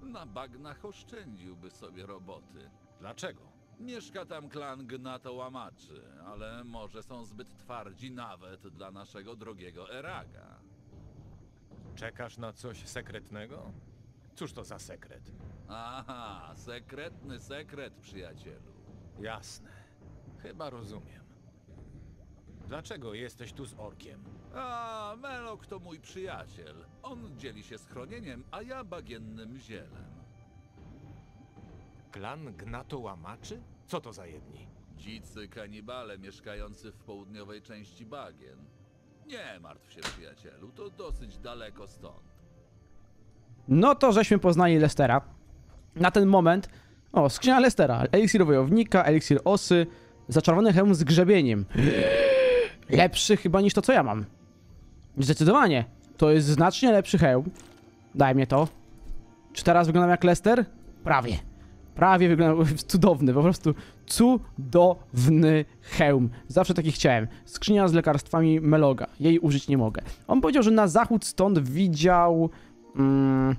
Na bagnach oszczędziłby sobie roboty. Dlaczego? Mieszka tam klan Gnato-Łamaczy, ale może są zbyt twardzi nawet dla naszego drogiego Eraga. Czekasz na coś sekretnego? Cóż to za sekret? Aha, sekretny sekret, przyjacielu. Jasne. Chyba rozumiem. Dlaczego jesteś tu z orkiem? A, Melok to mój przyjaciel. On dzieli się schronieniem, a ja bagiennym zielem. Klan Gnato-Łamaczy? Co to za jedni? Dzicy kanibale mieszkający w południowej części bagien. Nie martw się, przyjacielu, to dosyć daleko stąd. No to żeśmy poznali Lestera. Na ten moment... O, skrzynia Lestera. Eliksir wojownika, eliksir osy, zaczarowany hełm z grzebieniem. Lepszy chyba niż to, co ja mam. Zdecydowanie. To jest znacznie lepszy hełm. Daj mi to. Czy teraz wyglądam jak Lester? Prawie. Prawie wyglądał cudowny, po prostu cudowny hełm. Zawsze taki chciałem. Skrzynia z lekarstwami Meloga. Jej użyć nie mogę. On powiedział, że na zachód stąd widział... Mm,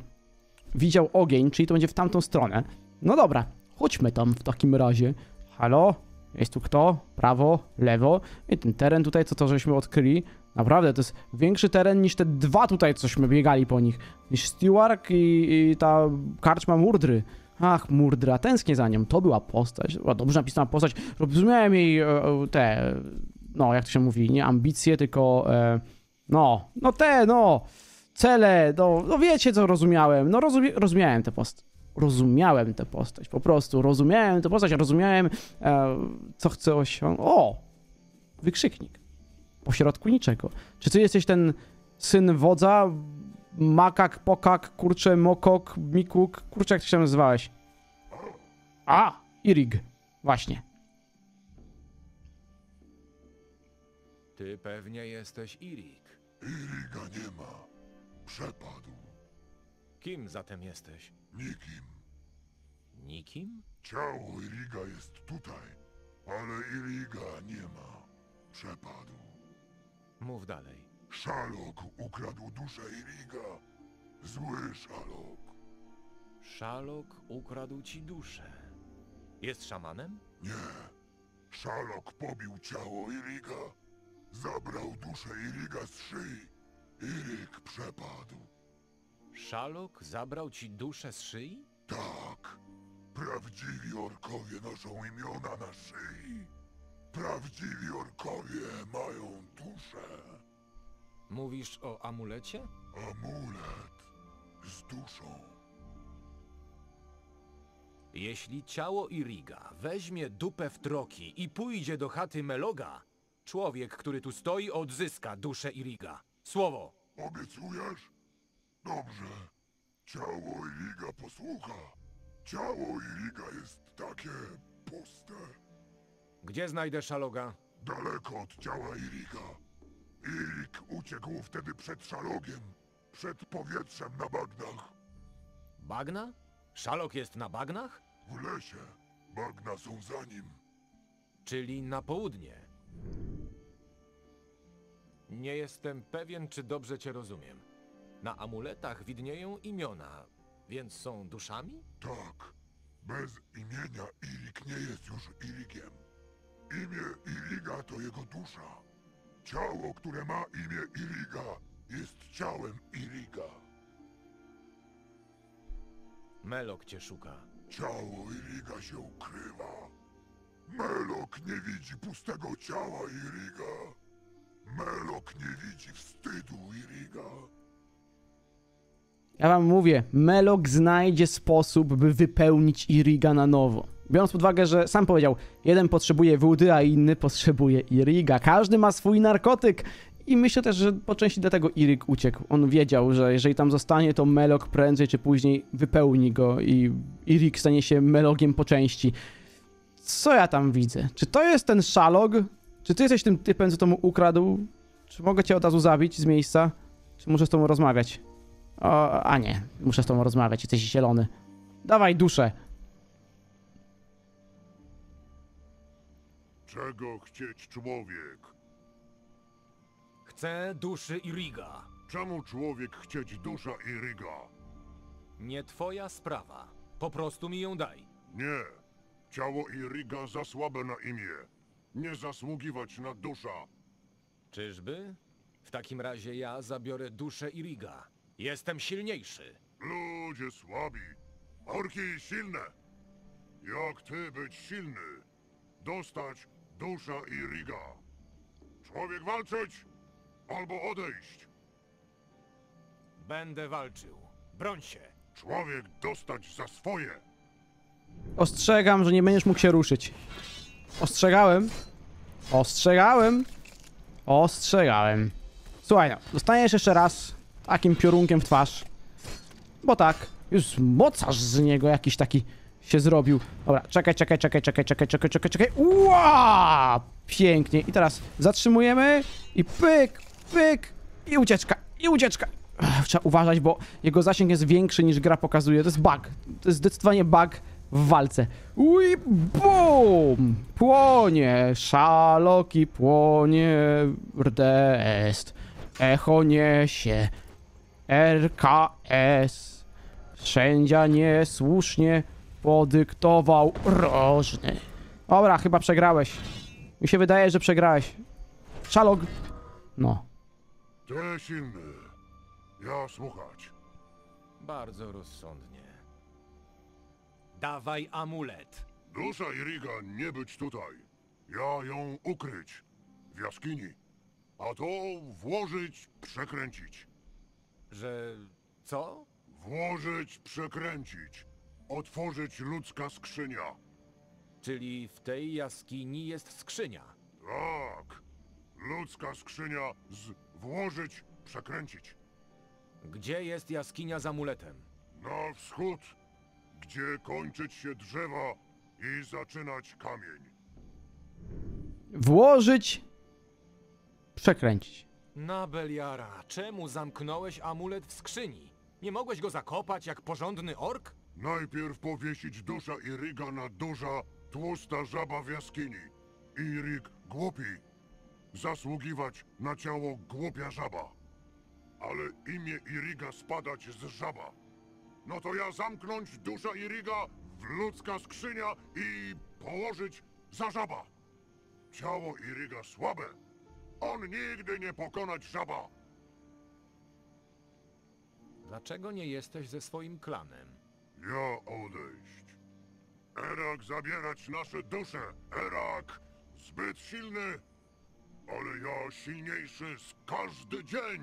widział ogień, czyli to będzie w tamtą stronę. No dobra, chodźmy tam w takim razie. Halo? Jest tu kto? Prawo, lewo. I ten teren tutaj, co to żeśmy odkryli. Naprawdę, to jest większy teren niż te dwa tutaj, cośmy biegali po nich. Niż Steuark i, i ta karczma Murdry. Ach, Murdra, tęsknię za nią. To była postać, była dobrze napisana postać. Rozumiałem jej te, no jak to się mówi, nie ambicje, tylko no, no te, no, cele, no, no wiecie co rozumiałem. No rozumie, rozumiałem tę postać, rozumiałem tę postać, po prostu rozumiałem tę postać, rozumiałem co chce osiągnąć. O, wykrzyknik, pośrodku niczego. Czy ty jesteś ten syn wodza? Makak, pokak, kurcze, mokok, mikuk, kurcze, jak ty się nazywałeś? A, Irik. Właśnie. Ty pewnie jesteś Irik. Irika nie ma. Przepadł. Kim zatem jesteś? Nikim. Nikim? Ciało Irika jest tutaj, ale Irika nie ma. Przepadł. Mów dalej. Szalok ukradł duszę Irika. Zły Szalok. Szalok ukradł ci duszę. Jest szamanem? Nie. Szalok pobił ciało Irika. Zabrał duszę Irika z szyi. Irik przepadł. Szalok zabrał ci duszę z szyi? Tak. Prawdziwi orkowie noszą imiona na szyi. Prawdziwi orkowie mają duszę. Mówisz o amulecie? Amulet z duszą. Jeśli ciało Irika weźmie dupę w troki i pójdzie do chaty Meloga, człowiek, który tu stoi, odzyska duszę Irika. Słowo. Obiecujesz? Dobrze. Ciało Irika posłucha. Ciało Irika jest takie puste. Gdzie znajdę Szaloga? Daleko od ciała Irika. Irik uciekł wtedy przed Szalogiem. Przed powietrzem na bagnach. Bagna? Szalok jest na bagnach? W lesie. Bagna są za nim. Czyli na południe. Nie jestem pewien, czy dobrze cię rozumiem. Na amuletach widnieją imiona, więc są duszami? Tak. Bez imienia Irik nie jest już Irikiem. Imię Irika to jego dusza. Ciało, które ma imię Irika, jest ciałem Irika. Melok cię szuka. Ciało Irika się ukrywa. Melok nie widzi pustego ciała Irika. Melok nie widzi wstydu Irika. Ja wam mówię, Melok znajdzie sposób, by wypełnić Irika na nowo. Biorąc pod uwagę, że sam powiedział, jeden potrzebuje wody, a inny potrzebuje Irika. Każdy ma swój narkotyk. I myślę też, że po części dlatego Irik uciekł. On wiedział, że jeżeli tam zostanie, to Melok prędzej czy później wypełni go i Irik stanie się Melogiem po części. Co ja tam widzę? Czy to jest ten Szalog? Czy ty jesteś tym typem, co to mu ukradł? Czy mogę cię od razu zabić z miejsca? Czy muszę z tobą rozmawiać? O, a nie, muszę z tobą rozmawiać, jesteś zielony. Dawaj duszę! Czego chcieć człowiek? Chcę duszy Irika. Czemu człowiek chcieć dusza Irika? Nie twoja sprawa. Po prostu mi ją daj. Nie. Ciało Irika za słabe na imię. Nie zasługiwać na dusza. Czyżby? W takim razie ja zabiorę duszę Irika. Jestem silniejszy. Ludzie słabi. Orki silne. Jak ty być silny? Dostać dusza Irika. Człowiek walczyć! Albo odejść. Będę walczył. Broń się. Człowiek dostać za swoje. Ostrzegam, że nie będziesz mógł się ruszyć. Ostrzegałem. Ostrzegałem. Ostrzegałem. Słuchaj, no, dostaniesz jeszcze raz takim piorunkiem w twarz. Bo tak. Już mocarz z niego jakiś taki się zrobił. Dobra, czekaj, czekaj, czekaj, czekaj, czekaj, czekaj, czekaj, czekaj. Uaa! Pięknie. I teraz zatrzymujemy i pyk. Pyk! I ucieczka! I ucieczka! Ech, trzeba uważać, bo jego zasięg jest większy niż gra pokazuje. To jest bug. To jest zdecydowanie bug w walce. Ui! Bum! Płonie! Szaloki płonie! R D S. Echo niesie. R K S. Sędzia niesłusznie podyktował rożny. Dobra, chyba przegrałeś. Mi się wydaje, że przegrałeś. Szalok! No. Ty silny. Ja słuchać. Bardzo rozsądnie. Dawaj amulet. Dusza Irika nie być tutaj. Ja ją ukryć. W jaskini. A to włożyć, przekręcić. Że... co? Włożyć, przekręcić. Otworzyć ludzka skrzynia. Czyli w tej jaskini jest skrzynia. Tak. Ludzka skrzynia z włożyć, przekręcić. Gdzie jest jaskinia z amuletem? Na wschód, gdzie kończyć się drzewa I zaczynać kamień. Włożyć. Przekręcić. Na Beliara, czemu zamknąłeś amulet w skrzyni? Nie mogłeś go zakopać jak porządny ork? Najpierw powiesić dusza Iriga na duża, tłusta żaba w jaskini. Irig głupi. Zasługiwać na ciało głupia żaba. Ale imię Iriga spadać z żaba. No to ja zamknąć dusza Iriga w ludzka skrzynia i położyć za żaba. Ciało Iriga słabe. On nigdy nie pokonać żaba. Dlaczego nie jesteś ze swoim klanem? Ja odejść. Erag zabierać nasze dusze. Erag zbyt silny, ale ja silniejszy z każdy dzień.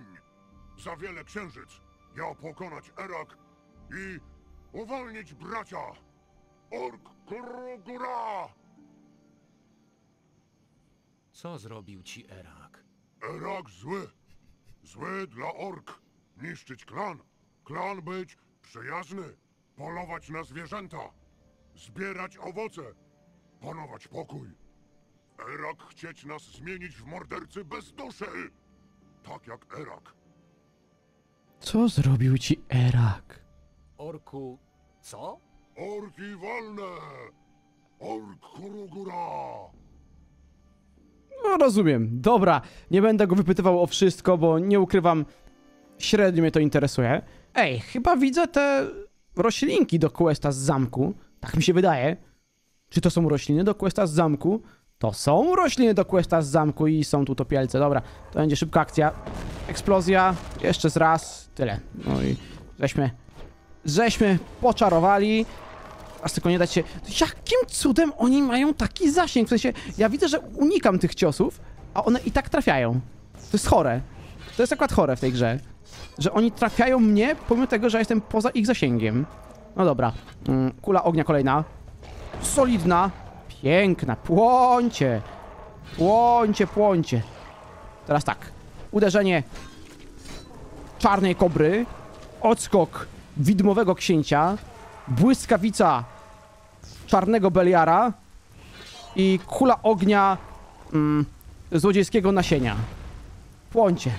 Za wiele księżyc. Ja pokonać Erag i uwolnić bracia. Ork Krugura! Co zrobił ci Erag? Erag zły. Zły dla ork. Niszczyć klan. Klan być przyjazny. Polować na zwierzęta. Zbierać owoce. Panować pokój. Erag chcieć nas zmienić w mordercy bez duszy. Tak jak Erag. Co zrobił ci Erag? Orku... co? Orki wolne! Ork Krugura! No rozumiem. Dobra, nie będę go wypytywał o wszystko, bo nie ukrywam, średnio mnie to interesuje. Ej, chyba widzę te roślinki do questa z zamku. Tak mi się wydaje. Czy to są rośliny do questa z zamku? To są rośliny do questa z zamku i są tu topielce. Dobra, to będzie szybka akcja. Eksplozja, jeszcze raz, tyle. No i żeśmy, żeśmy poczarowali. Aż tylko nie dać się... Jakim cudem oni mają taki zasięg? W sensie, ja widzę, że unikam tych ciosów, a one i tak trafiają. To jest chore. To jest akurat chore w tej grze. Że oni trafiają mnie, pomimo tego, że ja jestem poza ich zasięgiem. No dobra. Kula ognia kolejna. Solidna. Piękna. Płońcie. Płońcie, płońcie. Teraz tak. Uderzenie czarnej kobry. Odskok widmowego księcia. Błyskawica czarnego Beliara i kula ognia mm, złodziejskiego nasienia. Płońcie.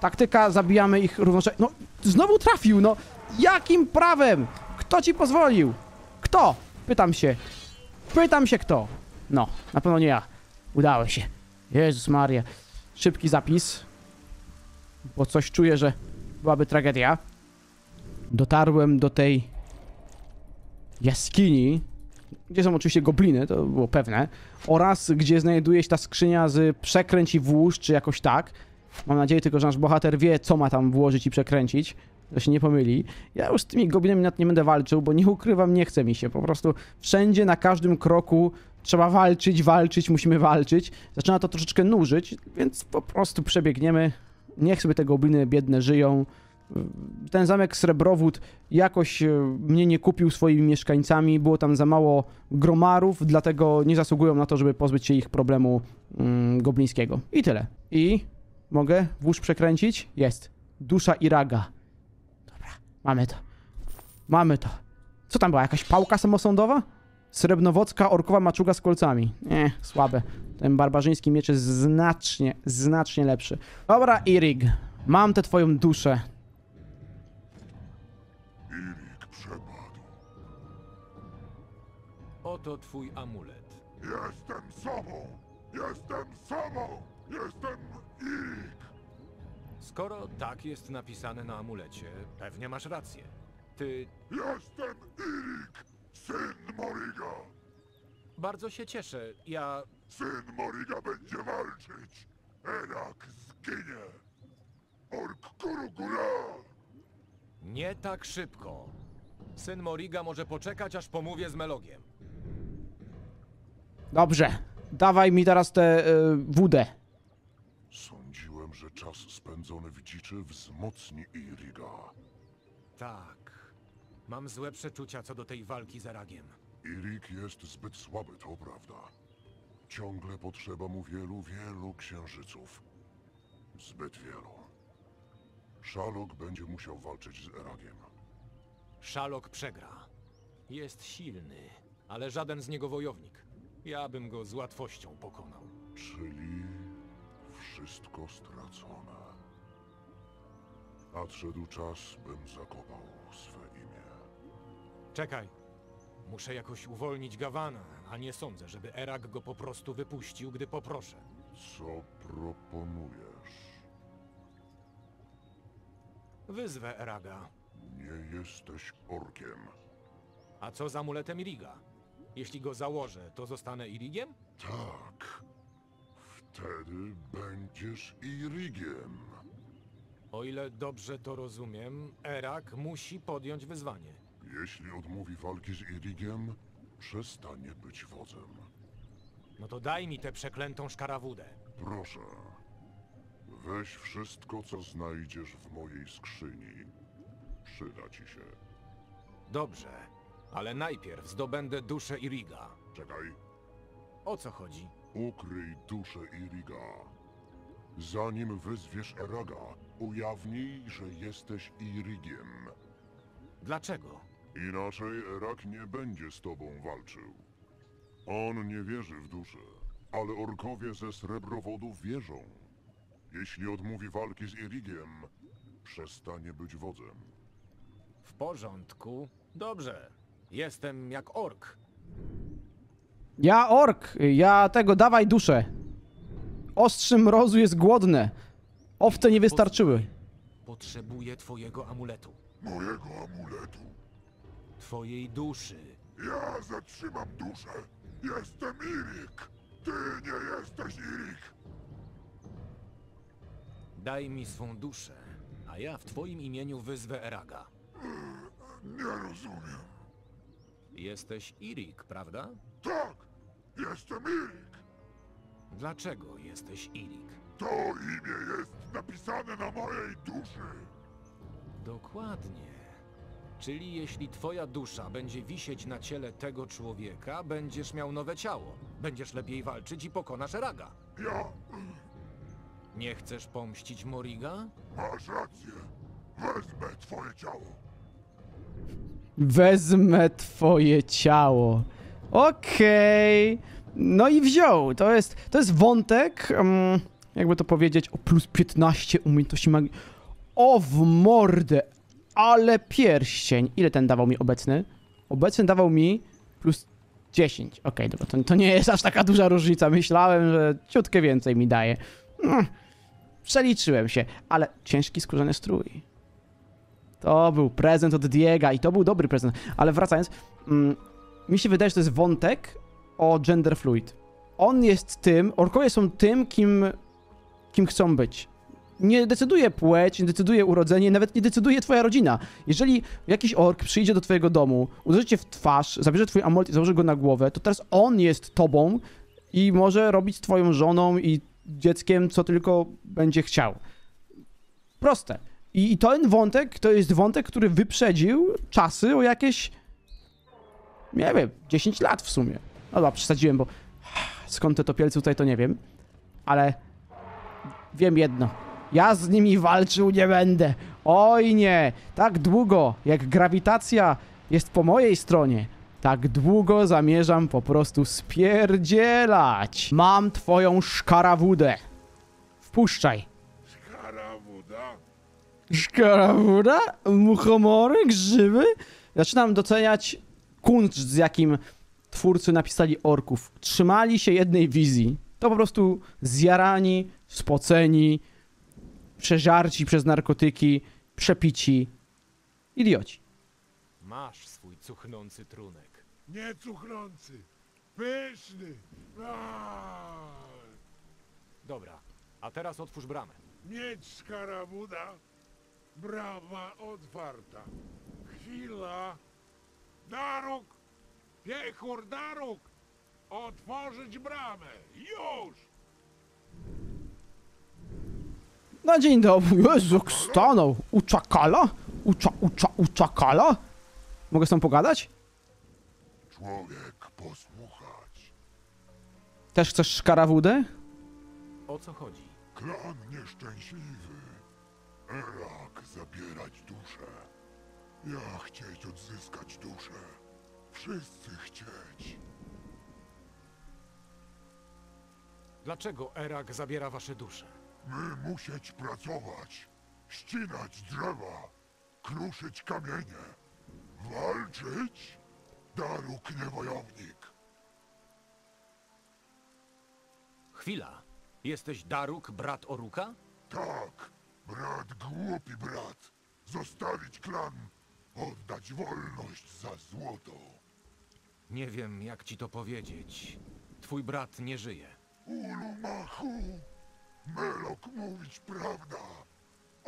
Taktyka, zabijamy ich równocześnie. No, znowu trafił, no! Jakim prawem? Kto ci pozwolił? Kto? Pytam się. Pytam się kto? No, na pewno nie ja. Udało się. Jezus Maria. Szybki zapis. Bo coś czuję, że byłaby tragedia. Dotarłem do tej... jaskini, gdzie są oczywiście gobliny, to było pewne, oraz gdzie znajduje się ta skrzynia z przekręć i włóż, czy jakoś tak. Mam nadzieję tylko, że nasz bohater wie, co ma tam włożyć i przekręcić, że się nie pomyli. Ja już z tymi goblinami nawet nie będę walczył, bo nie ukrywam, nie chce mi się. Po prostu wszędzie, na każdym kroku trzeba walczyć, walczyć, musimy walczyć. Zaczyna to troszeczkę nużyć, więc po prostu przebiegniemy. Niech sobie te gobliny biedne żyją. Ten zamek Srebrnowód jakoś mnie nie kupił swoimi mieszkańcami, było tam za mało gromarów, dlatego nie zasługują na to, żeby pozbyć się ich problemu mm, goblińskiego. I tyle. I mogę włóż przekręcić? Jest. Dusza Iraga. Dobra, mamy to. Mamy to. Co tam była? Jakaś pałka samosądowa? Srebrnowocka orkowa maczuga z kolcami. Nie, słabe. Ten barbarzyński miecz jest znacznie, znacznie lepszy. Dobra, Irig. Mam tę twoją duszę. Oto twój amulet. Jestem sobą! Jestem sobą! Jestem Irik! Skoro tak jest napisane na amulecie, pewnie masz rację. Ty... Jestem Irik! Syn Moriga! Bardzo się cieszę, ja... Syn Moriga będzie walczyć! Erag zginie! Ork Kurugura! Nie tak szybko. Syn Moriga może poczekać, aż pomówię z Melogiem. Dobrze, dawaj mi teraz tę yy, wódę. Sądziłem, że czas spędzony w dziczy wzmocni Iriga. Tak, mam złe przeczucia co do tej walki z Eragiem. Irig jest zbyt słaby, to prawda. Ciągle potrzeba mu wielu, wielu księżyców. Zbyt wielu. Szalok będzie musiał walczyć z Eragiem. Szalok przegra. Jest silny. ale żaden z niego wojownik. Ja bym go z łatwością pokonał. Czyli wszystko stracone. Nadszedł czas, bym zakopał swe imię. Czekaj. Muszę jakoś uwolnić Gawana, a nie sądzę, żeby Erag go po prostu wypuścił, gdy poproszę. Co proponujesz? Wyzwę Eraga. Nie jesteś orkiem. A co z amuletem Iriga? Jeśli go założę, to zostanę Irigiem? Tak. Wtedy będziesz Irigiem. O ile dobrze to rozumiem, Erag musi podjąć wyzwanie. Jeśli odmówi walki z Irigiem, przestanie być wodzem. No to daj mi tę przeklętą szkarawudę. Proszę. Weź wszystko, co znajdziesz w mojej skrzyni. Przyda ci się. Dobrze, ale najpierw zdobędę duszę Iriga. Czekaj. O co chodzi? Ukryj duszę Iriga. Zanim wyzwiesz Eraga, ujawnij, że jesteś Irigiem. Dlaczego? Inaczej Erag nie będzie z tobą walczył. On nie wierzy w duszę, ale orkowie ze Srebrowodu wierzą. Jeśli odmówi walki z Irigiem, przestanie być wodzem. W porządku. Dobrze. Jestem jak ork. Ja ork. Ja tego, dawaj duszę. Ostrzy mrozu jest głodne. Owce nie wystarczyły. Potrzebuję twojego amuletu. Mojego amuletu? Twojej duszy. Ja zatrzymam duszę. Jestem Irik. Ty nie jesteś Irik. Daj mi swą duszę, a ja w twoim imieniu wyzwę Eraga. Nie rozumiem. Jesteś Irik, prawda? Tak! Jestem Irik! Dlaczego jesteś Irik? To imię jest napisane na mojej duszy. Dokładnie. Czyli jeśli twoja dusza będzie wisieć na ciele tego człowieka, będziesz miał nowe ciało. Będziesz lepiej walczyć i pokonasz Eraga. Ja... Nie chcesz pomścić Moriga? Masz rację. Wezmę twoje ciało. Wezmę twoje ciało. Okej. Okay. No i wziął. To jest, to jest wątek, um, jakby to powiedzieć, o plus piętnaście umiejętności magii. O w mordę, ale pierścień. Ile ten dawał mi obecny? Obecny dawał mi plus dziesięć. Okej, okay, dobra, to, to nie jest aż taka duża różnica. Myślałem, że ciutkę więcej mi daje. Mm, przeliczyłem się, ale ciężki skórzany strój. To był prezent od Diega i to był dobry prezent. Ale wracając, mm, mi się wydaje, że to jest wątek o gender fluid. On jest tym, orkowie są tym, kim, kim chcą być. Nie decyduje płeć, nie decyduje urodzenie, nawet nie decyduje twoja rodzina. Jeżeli jakiś ork przyjdzie do twojego domu, uderzy cię w twarz, zabierze twój amulet i założy go na głowę, to teraz on jest tobą i może robić z twoją żoną i dzieckiem, co tylko będzie chciał. Proste. I, i ten wątek, to jest wątek, który wyprzedził czasy o jakieś, nie wiem, dziesięć lat w sumie. No dobra, przesadziłem, bo skąd te topielce tutaj, to nie wiem. Ale wiem jedno. Ja z nimi walczył nie będę. Oj nie. Tak długo, jak grawitacja jest po mojej stronie, tak długo zamierzam po prostu spierdzielać. Mam twoją szkarawudę. Wpuszczaj. Szkarawuda? Szkarawuda? Muchomory? Grzyby? Zaczynam doceniać kunszt, z jakim twórcy napisali orków. Trzymali się jednej wizji. To po prostu zjarani, spoceni, przeżarci przez narkotyki, przepici. Idioci. Masz swój cuchnący trunek. Nie cuchnący, pyszny. Aaaa. Dobra, a teraz otwórz bramę. Mieć szkarabuda, brama otwarta. Chwila, daruk, piechur daruk, otworzyć bramę, już! Na dzień dobry, Jezu, stanął, u czakala, ucza, ucza, u czakala. Mogę z tą pogadać? Człowiek, posłuchać. Też chcesz szkarawudę? O co chodzi? Klan nieszczęśliwy. Erag zabierać duszę. Ja chcieć odzyskać duszę. Wszyscy chcieć. Dlaczego Erag zabiera wasze dusze? My musieć pracować, ścinać drzewa, kruszyć kamienie, walczyć? Daruk nie wojownik. Chwila. Jesteś Daruk, brat Oruka? Tak. Brat, głupi brat. Zostawić klan. Oddać wolność za złoto. Nie wiem, jak ci to powiedzieć. Twój brat nie żyje. Ulumachu! Melok mówić prawda.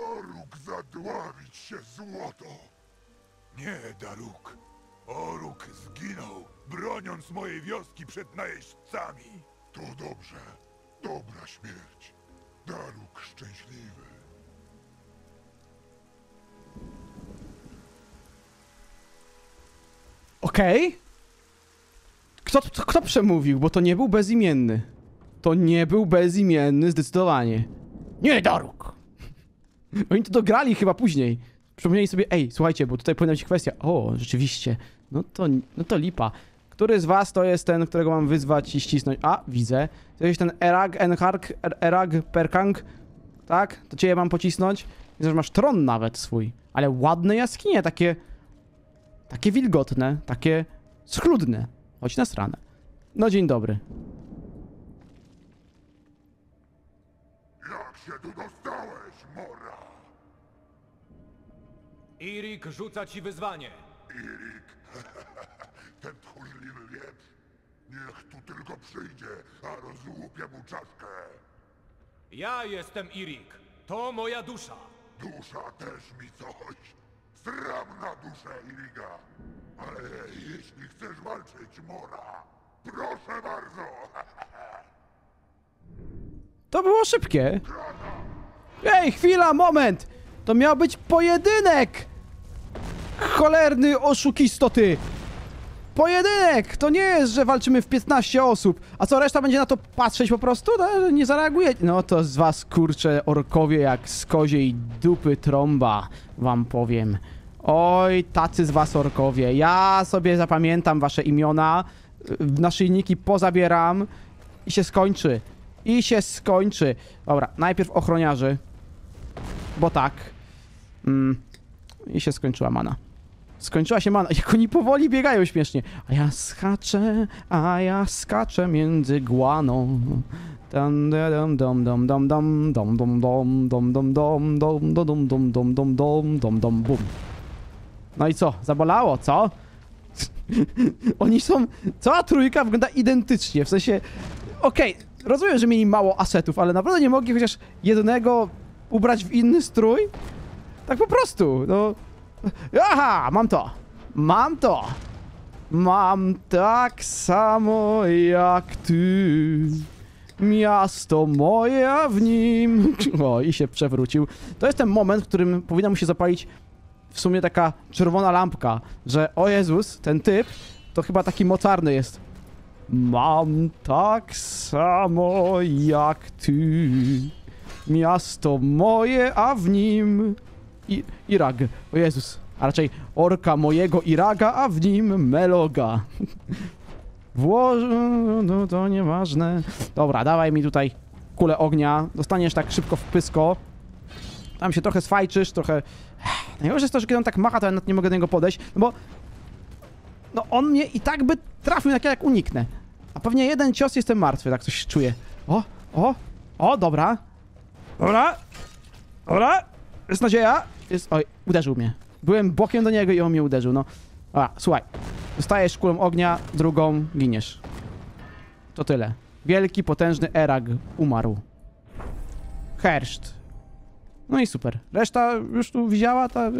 Oruk zadławić się złoto. Nie, Daruk. Oruk zginął, broniąc mojej wioski przed najeźdźcami. To dobrze. Dobra śmierć. Daruk szczęśliwy. Okej. Okay. Kto, kto, kto przemówił? Bo to nie był bezimienny. To nie był bezimienny, zdecydowanie. Nie, Daruk! Oni to dograli chyba później. Przypomnieli sobie, ej, słuchajcie, bo tutaj powinna być kwestia. O, rzeczywiście. No to, no to lipa. Który z was to jest ten, którego mam wyzwać i ścisnąć? A, widzę. To jest ten Erag, Enhark, er, Erag, Perkang. Tak? To ciebie mam pocisnąć. Widzę, że masz tron nawet swój. Ale ładne jaskinie, takie... Takie wilgotne, takie schludne. Chodź na stronę. No dzień dobry. Jak się tu dostałeś, Mora? Irik rzuca ci wyzwanie. Irik? Ten tchórzliwy wieprz. Niech tu tylko przyjdzie, a rozłupię mu czaszkę. Ja jestem Irik. To moja dusza. Dusza też mi coś. Sram na duszę Iriga. Ale jeśli chcesz walczyć, Mora, proszę bardzo. To było szybkie. Ej, chwila, moment. To miał być pojedynek. Cholerny oszukisto ty. Pojedynek. To nie jest, że walczymy w piętnaście osób. A co, reszta będzie na to patrzeć po prostu? No, nie zareaguje. No to z was, kurczę, orkowie jak z koziej dupy trąba. Wam powiem. Oj, tacy z was orkowie. Ja sobie zapamiętam wasze imiona. Naszyjniki pozabieram. I się skończy. I się skończy. Dobra, najpierw ochroniarzy. Bo tak. Mm. I się skończyła mana. Skończyła się mana. Jak oni powoli biegają śmiesznie. A ja skaczę, a ja skaczę między guaną. Dom, dom, dom, dom, dom, dom, dom, dom, dom, dom, dom, dom, dom, dom, dom, dom, dom, dom, dom, dom, bum. No i co? Zabolało, co? Oni są... Cała trójka wygląda identycznie, w sensie... Okej, rozumiem, że mieli mało asetów, ale naprawdę nie mogli chociaż jednego ubrać w inny strój? Tak po prostu, no... Aha, mam to! Mam to! Mam tak samo jak ty... Miasto moje, a w nim... O, i się przewrócił. To jest ten moment, w którym powinna mu się zapalić w sumie taka czerwona lampka, że o Jezus, ten typ to chyba taki mocarny jest. Mam tak samo jak ty. Miasto moje, a w nim... I Irag. O Jezus. A raczej orka mojego Iraga, a w nim Meloga. Włożę, no to nieważne. Dobra, dawaj mi tutaj kulę ognia. Dostaniesz tak szybko w pysko. Tam się trochę swajczysz, trochę... Najgorsze jest to, że kiedy on tak macha, to ja nawet nie mogę do niego podejść, no bo... No on mnie i tak by trafił, jak ja jak uniknę. A pewnie jeden cios jestem martwy, tak coś czuję. O, o, o, dobra. Dobra. Dobra. Jest nadzieja. Jest... Oj, uderzył mnie. Byłem bokiem do niego i on mnie uderzył, no. Dobra, słuchaj. Dostajesz kulą ognia, drugą giniesz. To tyle. Wielki, potężny Erag umarł. Herszt. No i super. Reszta już tu widziała? Ta...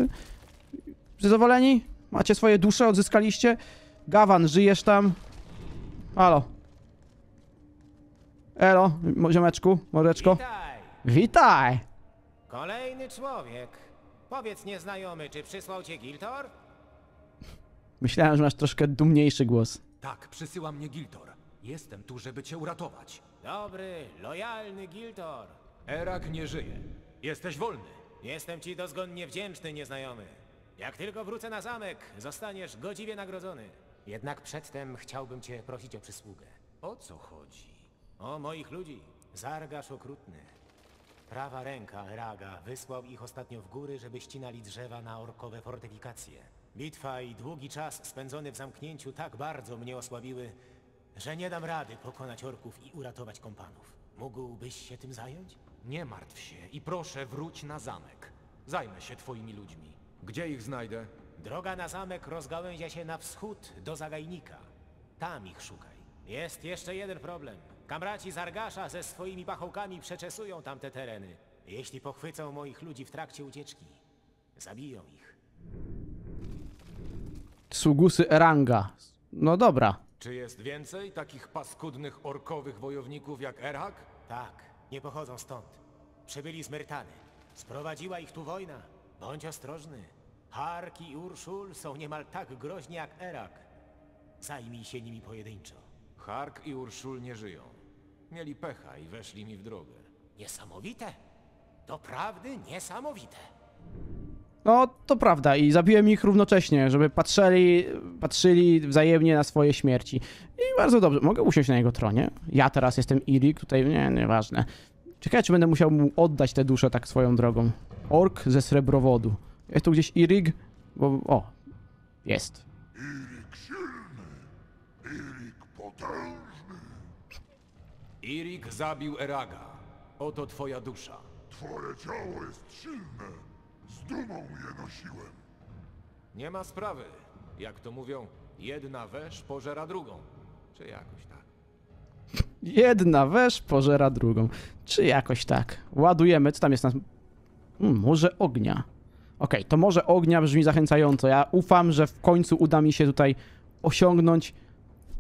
Zadowoleni? Macie swoje dusze? Odzyskaliście? Gawan, żyjesz tam? Halo. Elo, ziomeczku, mordeczko. Witaj. Witaj. Kolejny człowiek. Powiedz, nieznajomy, czy przysłał cię Giltor? Myślałem, że masz troszkę dumniejszy głos. Tak, przysyła mnie Giltor. Jestem tu, żeby cię uratować. Dobry, lojalny Giltor. Erag nie żyje. Jesteś wolny. Jestem ci dozgonnie wdzięczny, nieznajomy. Jak tylko wrócę na zamek, zostaniesz godziwie nagrodzony. Jednak przedtem chciałbym cię prosić o przysługę. O co chodzi? O moich ludzi. Zargasz okrutny. Prawa ręka Eraga wysłał ich ostatnio w góry, żeby ścinali drzewa na orkowe fortyfikacje. Bitwa i długi czas spędzony w zamknięciu tak bardzo mnie osłabiły, że nie dam rady pokonać orków i uratować kompanów. Mógłbyś się tym zająć? Nie martw się i proszę wróć na zamek. Zajmę się twoimi ludźmi. Gdzie ich znajdę? Droga na zamek rozgałęzia się na wschód do Zagajnika. Tam ich szukaj. Jest jeszcze jeden problem. Kamraci Zargasza ze swoimi pachołkami przeczesują tamte tereny. Jeśli pochwycą moich ludzi w trakcie ucieczki, zabiją ich. Sługusy Eranga. No dobra. Czy jest więcej takich paskudnych orkowych wojowników jak Erag? Tak, nie pochodzą stąd. Przybyli z Myrtany. Sprowadziła ich tu wojna. Bądź ostrożny. Hark i Urszul są niemal tak groźni jak Erag. Zajmij się nimi pojedynczo. Hark i Urszul nie żyją. Mieli pecha i weszli mi w drogę. Niesamowite. Doprawdy niesamowite. No, to prawda. I zabiłem ich równocześnie, żeby patrzyli, patrzyli wzajemnie na swoje śmierci. I bardzo dobrze. Mogę usiąść na jego tronie? Ja teraz jestem Irik, tutaj... Nie, nieważne. Ciekawe, czy będę musiał mu oddać tę duszę tak swoją drogą. Ork ze Srebrowodu. Jest tu gdzieś Irik? Bo... O. Jest. Irik silny. Irik potężny. Irik zabił Eraga. Oto twoja dusza. Twoje ciało jest silne. Z dumą je nosiłem. Nie ma sprawy. Jak to mówią, jedna wesz pożera drugą. Czy jakoś tak? Jedna wesz pożera drugą. Czy jakoś tak? Ładujemy. Co tam jest na... Hmm, Morze Ognia. Okej, okay, to Morze Ognia brzmi zachęcająco. Ja ufam, że w końcu uda mi się tutaj osiągnąć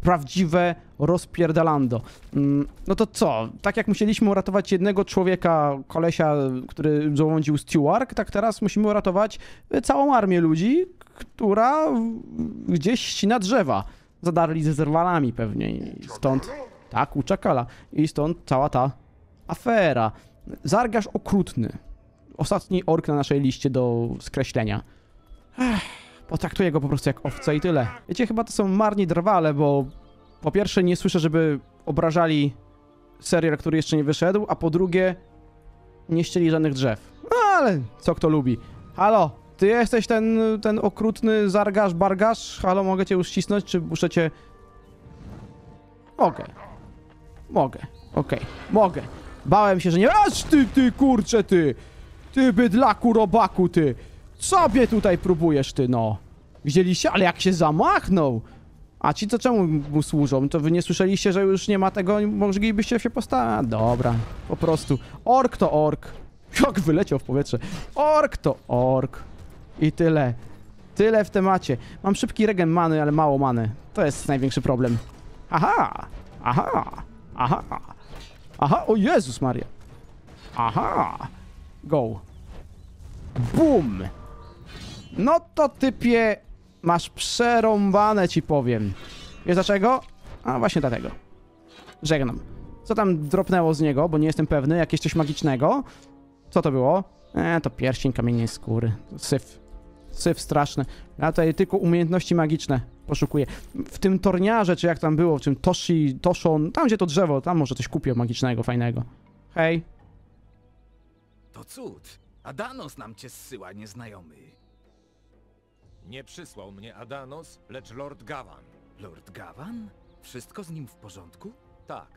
prawdziwe rozpierdalando. Mm, no to co? Tak jak musieliśmy uratować jednego człowieka, kolesia, który żołądził Steuark, tak teraz musimy uratować całą armię ludzi, która gdzieś ścina drzewa. Zadarli ze zerwalami pewnie i stąd... Tak, u Czakala. I stąd cała ta afera. Zargasz okrutny. Ostatni ork na naszej liście do skreślenia. Ech, potraktuję go po prostu jak owce i tyle. Wiecie, chyba to są marni drwale, bo po pierwsze nie słyszę, żeby obrażali serial, który jeszcze nie wyszedł, a po drugie nie ścieli żadnych drzew. No ale co kto lubi. Halo, ty jesteś ten, ten okrutny Zargasz, Bargasz? Halo, mogę cię uścisnąć, czy muszę cię... Mogę. Mogę. Okej. Okay. Mogę. Bałem się, że nie... Aż ty, ty, kurczę, ty! Ty bydlaku, robaku, ty! Co mnie tutaj próbujesz, ty, no? Widzieliście? Ale jak się zamachnął! A ci co czemu mu służą? To wy nie słyszeliście, że już nie ma tego? Moglibyście się postawić? Dobra, po prostu. Ork to ork. Jak wyleciał w powietrze. Ork to ork. I tyle. Tyle w temacie. Mam szybki regen many, ale mało many. To jest największy problem. Aha! Aha! Aha! Aha! O Jezus Maria! Aha! Go! Bum! No to typie masz przerąbane, ci powiem. Wiesz dlaczego? A właśnie dlatego. Żegnam. Co tam dropnęło z niego, bo nie jestem pewny. Jakieś coś magicznego. Co to było? Eee, to pierścień kamiennej skóry. Syf. Syf straszny. Ja tutaj tylko umiejętności magiczne poszukuję. W tym torniarze, czy jak tam było, w czym Toshi, Toshon, tam gdzie to drzewo, tam może coś kupię magicznego, fajnego. Hej. To cud. Adanos nam cię zsyła, nieznajomy. Nie przysłał mnie Adanos, lecz Lord Gawan. Lord Gawan? Wszystko z nim w porządku? Tak.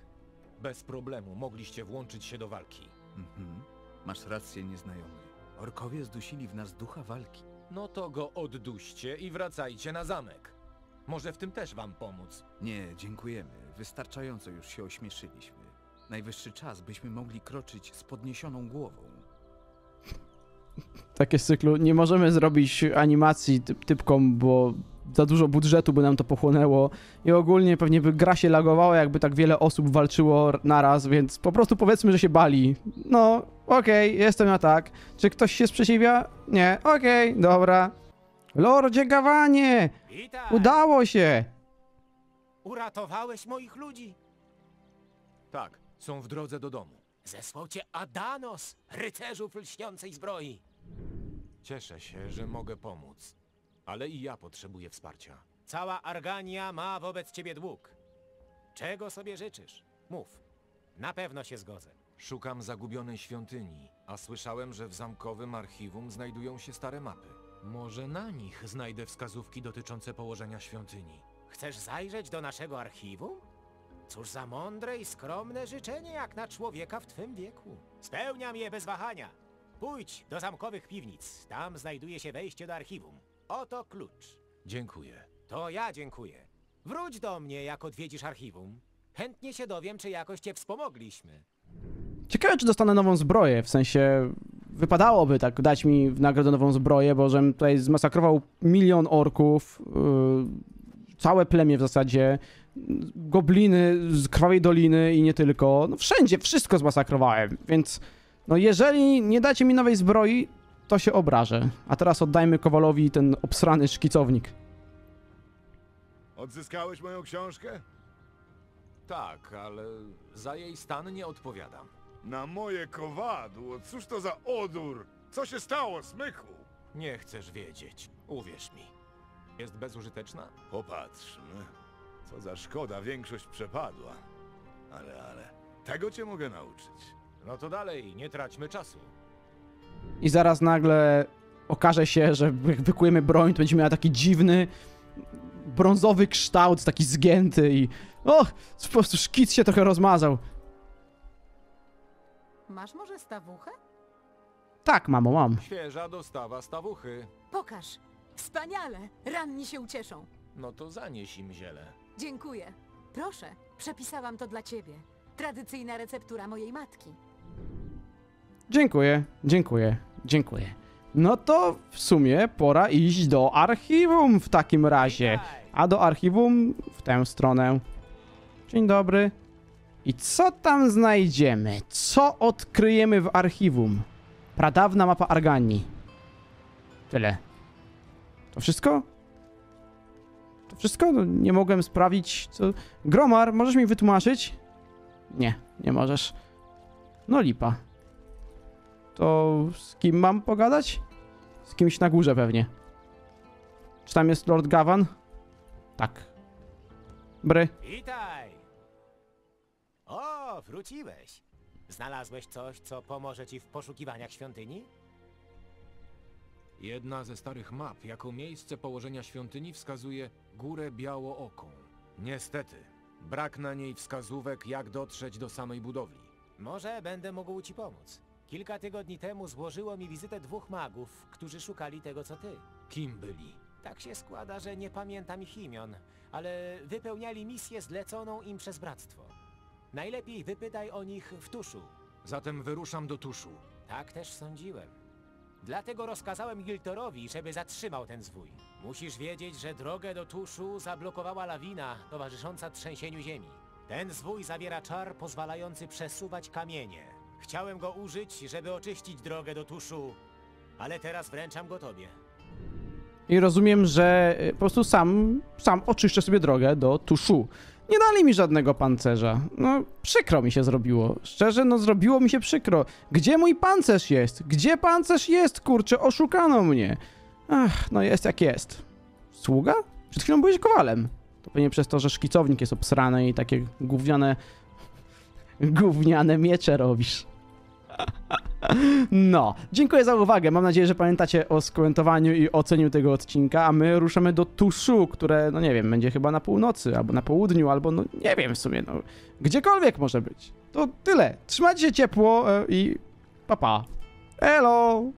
Bez problemu mogliście włączyć się do walki. Mhm. Masz rację, nieznajomy. Orkowie zdusili w nas ducha walki. No to go odduście i wracajcie na zamek. Może w tym też wam pomóc? Nie, dziękujemy. Wystarczająco już się ośmieszyliśmy. Najwyższy czas, byśmy mogli kroczyć z podniesioną głową. Takie z cyklu. Nie możemy zrobić animacji typ typkom, bo za dużo budżetu by nam to pochłonęło. I ogólnie pewnie by gra się lagowała, jakby tak wiele osób walczyło naraz, więc po prostu powiedzmy, że się bali. No, okej, okay, jestem na tak. Czy ktoś się sprzeciwia? Nie. Okej, okay, dobra. Lordzie Gawanie! Udało się! Uratowałeś moich ludzi. Tak, są w drodze do domu. Zesłał cię Adanos, rycerzu w lśniącej zbroi. Cieszę się, że mogę pomóc, ale i ja potrzebuję wsparcia. Cała Argania ma wobec ciebie dług. Czego sobie życzysz? Mów. Na pewno się zgodzę. Szukam zagubionej świątyni, a słyszałem, że w zamkowym archiwum znajdują się stare mapy. Może na nich znajdę wskazówki dotyczące położenia świątyni. Chcesz zajrzeć do naszego archiwum? Cóż za mądre i skromne życzenie jak na człowieka w twym wieku. Spełniam je bez wahania. Pójdź do zamkowych piwnic. Tam znajduje się wejście do archiwum. Oto klucz. Dziękuję. To ja dziękuję. Wróć do mnie, jak odwiedzisz archiwum. Chętnie się dowiem, czy jakoś cię wspomogliśmy. Ciekawe, czy dostanę nową zbroję, w sensie wypadałoby tak dać mi w nagrodę nową zbroję, bo żem tutaj zmasakrował milion orków, yy, całe plemię w zasadzie, gobliny z Krwawej Doliny i nie tylko, no wszędzie wszystko zmasakrowałem, więc no jeżeli nie dacie mi nowej zbroi, to się obrażę. A teraz oddajmy Kowalowi ten obsrany szkicownik. Odzyskałeś moją książkę? Tak, ale za jej stan nie odpowiadam. Na moje kowadło, cóż to za odór? Co się stało, smyku? Nie chcesz wiedzieć, uwierz mi. Jest bezużyteczna? Popatrzmy. Co za szkoda, większość przepadła. Ale, ale, tego cię mogę nauczyć. No to dalej, nie traćmy czasu. I zaraz nagle okaże się, że jak wykujemy broń, to będzie miała taki dziwny brązowy kształt, taki zgięty i... O! Po prostu szkic się trochę rozmazał. Masz może stawuchę? Tak, mamo, mam. Świeża dostawa stawuchy. Pokaż. Wspaniale. Ranni się ucieszą. No to zanieś im ziele. Dziękuję. Proszę, przepisałam to dla ciebie. Tradycyjna receptura mojej matki. Dziękuję, dziękuję, dziękuję. No to w sumie pora iść do archiwum w takim razie. A do archiwum w tę stronę. Dzień dobry. I co tam znajdziemy? Co odkryjemy w archiwum? Pradawna mapa Arganii. Tyle. To wszystko? To wszystko? No, nie mogłem sprawdzić, co... Gromar, możesz mi wytłumaczyć? Nie, nie możesz. No lipa. To z kim mam pogadać? Z kimś na górze pewnie. Czy tam jest Lord Gawan? Tak. Bry. Witaj! O, wróciłeś. Znalazłeś coś, co pomoże ci w poszukiwaniach świątyni? Jedna ze starych map, jaką miejsce położenia świątyni wskazuje górę Białooką. Niestety, brak na niej wskazówek, jak dotrzeć do samej budowli. Może będę mógł ci pomóc. Kilka tygodni temu złożyło mi wizytę dwóch magów, którzy szukali tego, co ty. Kim byli? Tak się składa, że nie pamiętam ich imion, ale wypełniali misję zleconą im przez bractwo. Najlepiej wypytaj o nich w Tuszu. Zatem wyruszam do Tuszu. Tak też sądziłem. Dlatego rozkazałem Giltorowi, żeby zatrzymał ten zwój. Musisz wiedzieć, że drogę do Tuszu zablokowała lawina towarzysząca trzęsieniu ziemi. Ten zwój zawiera czar pozwalający przesuwać kamienie. Chciałem go użyć, żeby oczyścić drogę do Tuszu, ale teraz wręczam go tobie. I rozumiem, że po prostu sam, sam oczyszczę sobie drogę do Tuszu. Nie dali mi żadnego pancerza. No, przykro mi się zrobiło. Szczerze, no zrobiło mi się przykro. Gdzie mój pancerz jest? Gdzie pancerz jest? Kurczę, oszukano mnie. Ach, no jest jak jest. Sługa? Przed chwilą byłeś kowalem. To pewnie przez to, że szkicownik jest obsrany i takie gówniane... gówniane miecze robisz. No, dziękuję za uwagę. Mam nadzieję, że pamiętacie o skomentowaniu i oceniu tego odcinka, a my ruszamy do Tuszu, które, no nie wiem, będzie chyba na północy, albo na południu, albo no nie wiem w sumie, no gdziekolwiek może być. To tyle. Trzymajcie się ciepło i pa pa. Elo!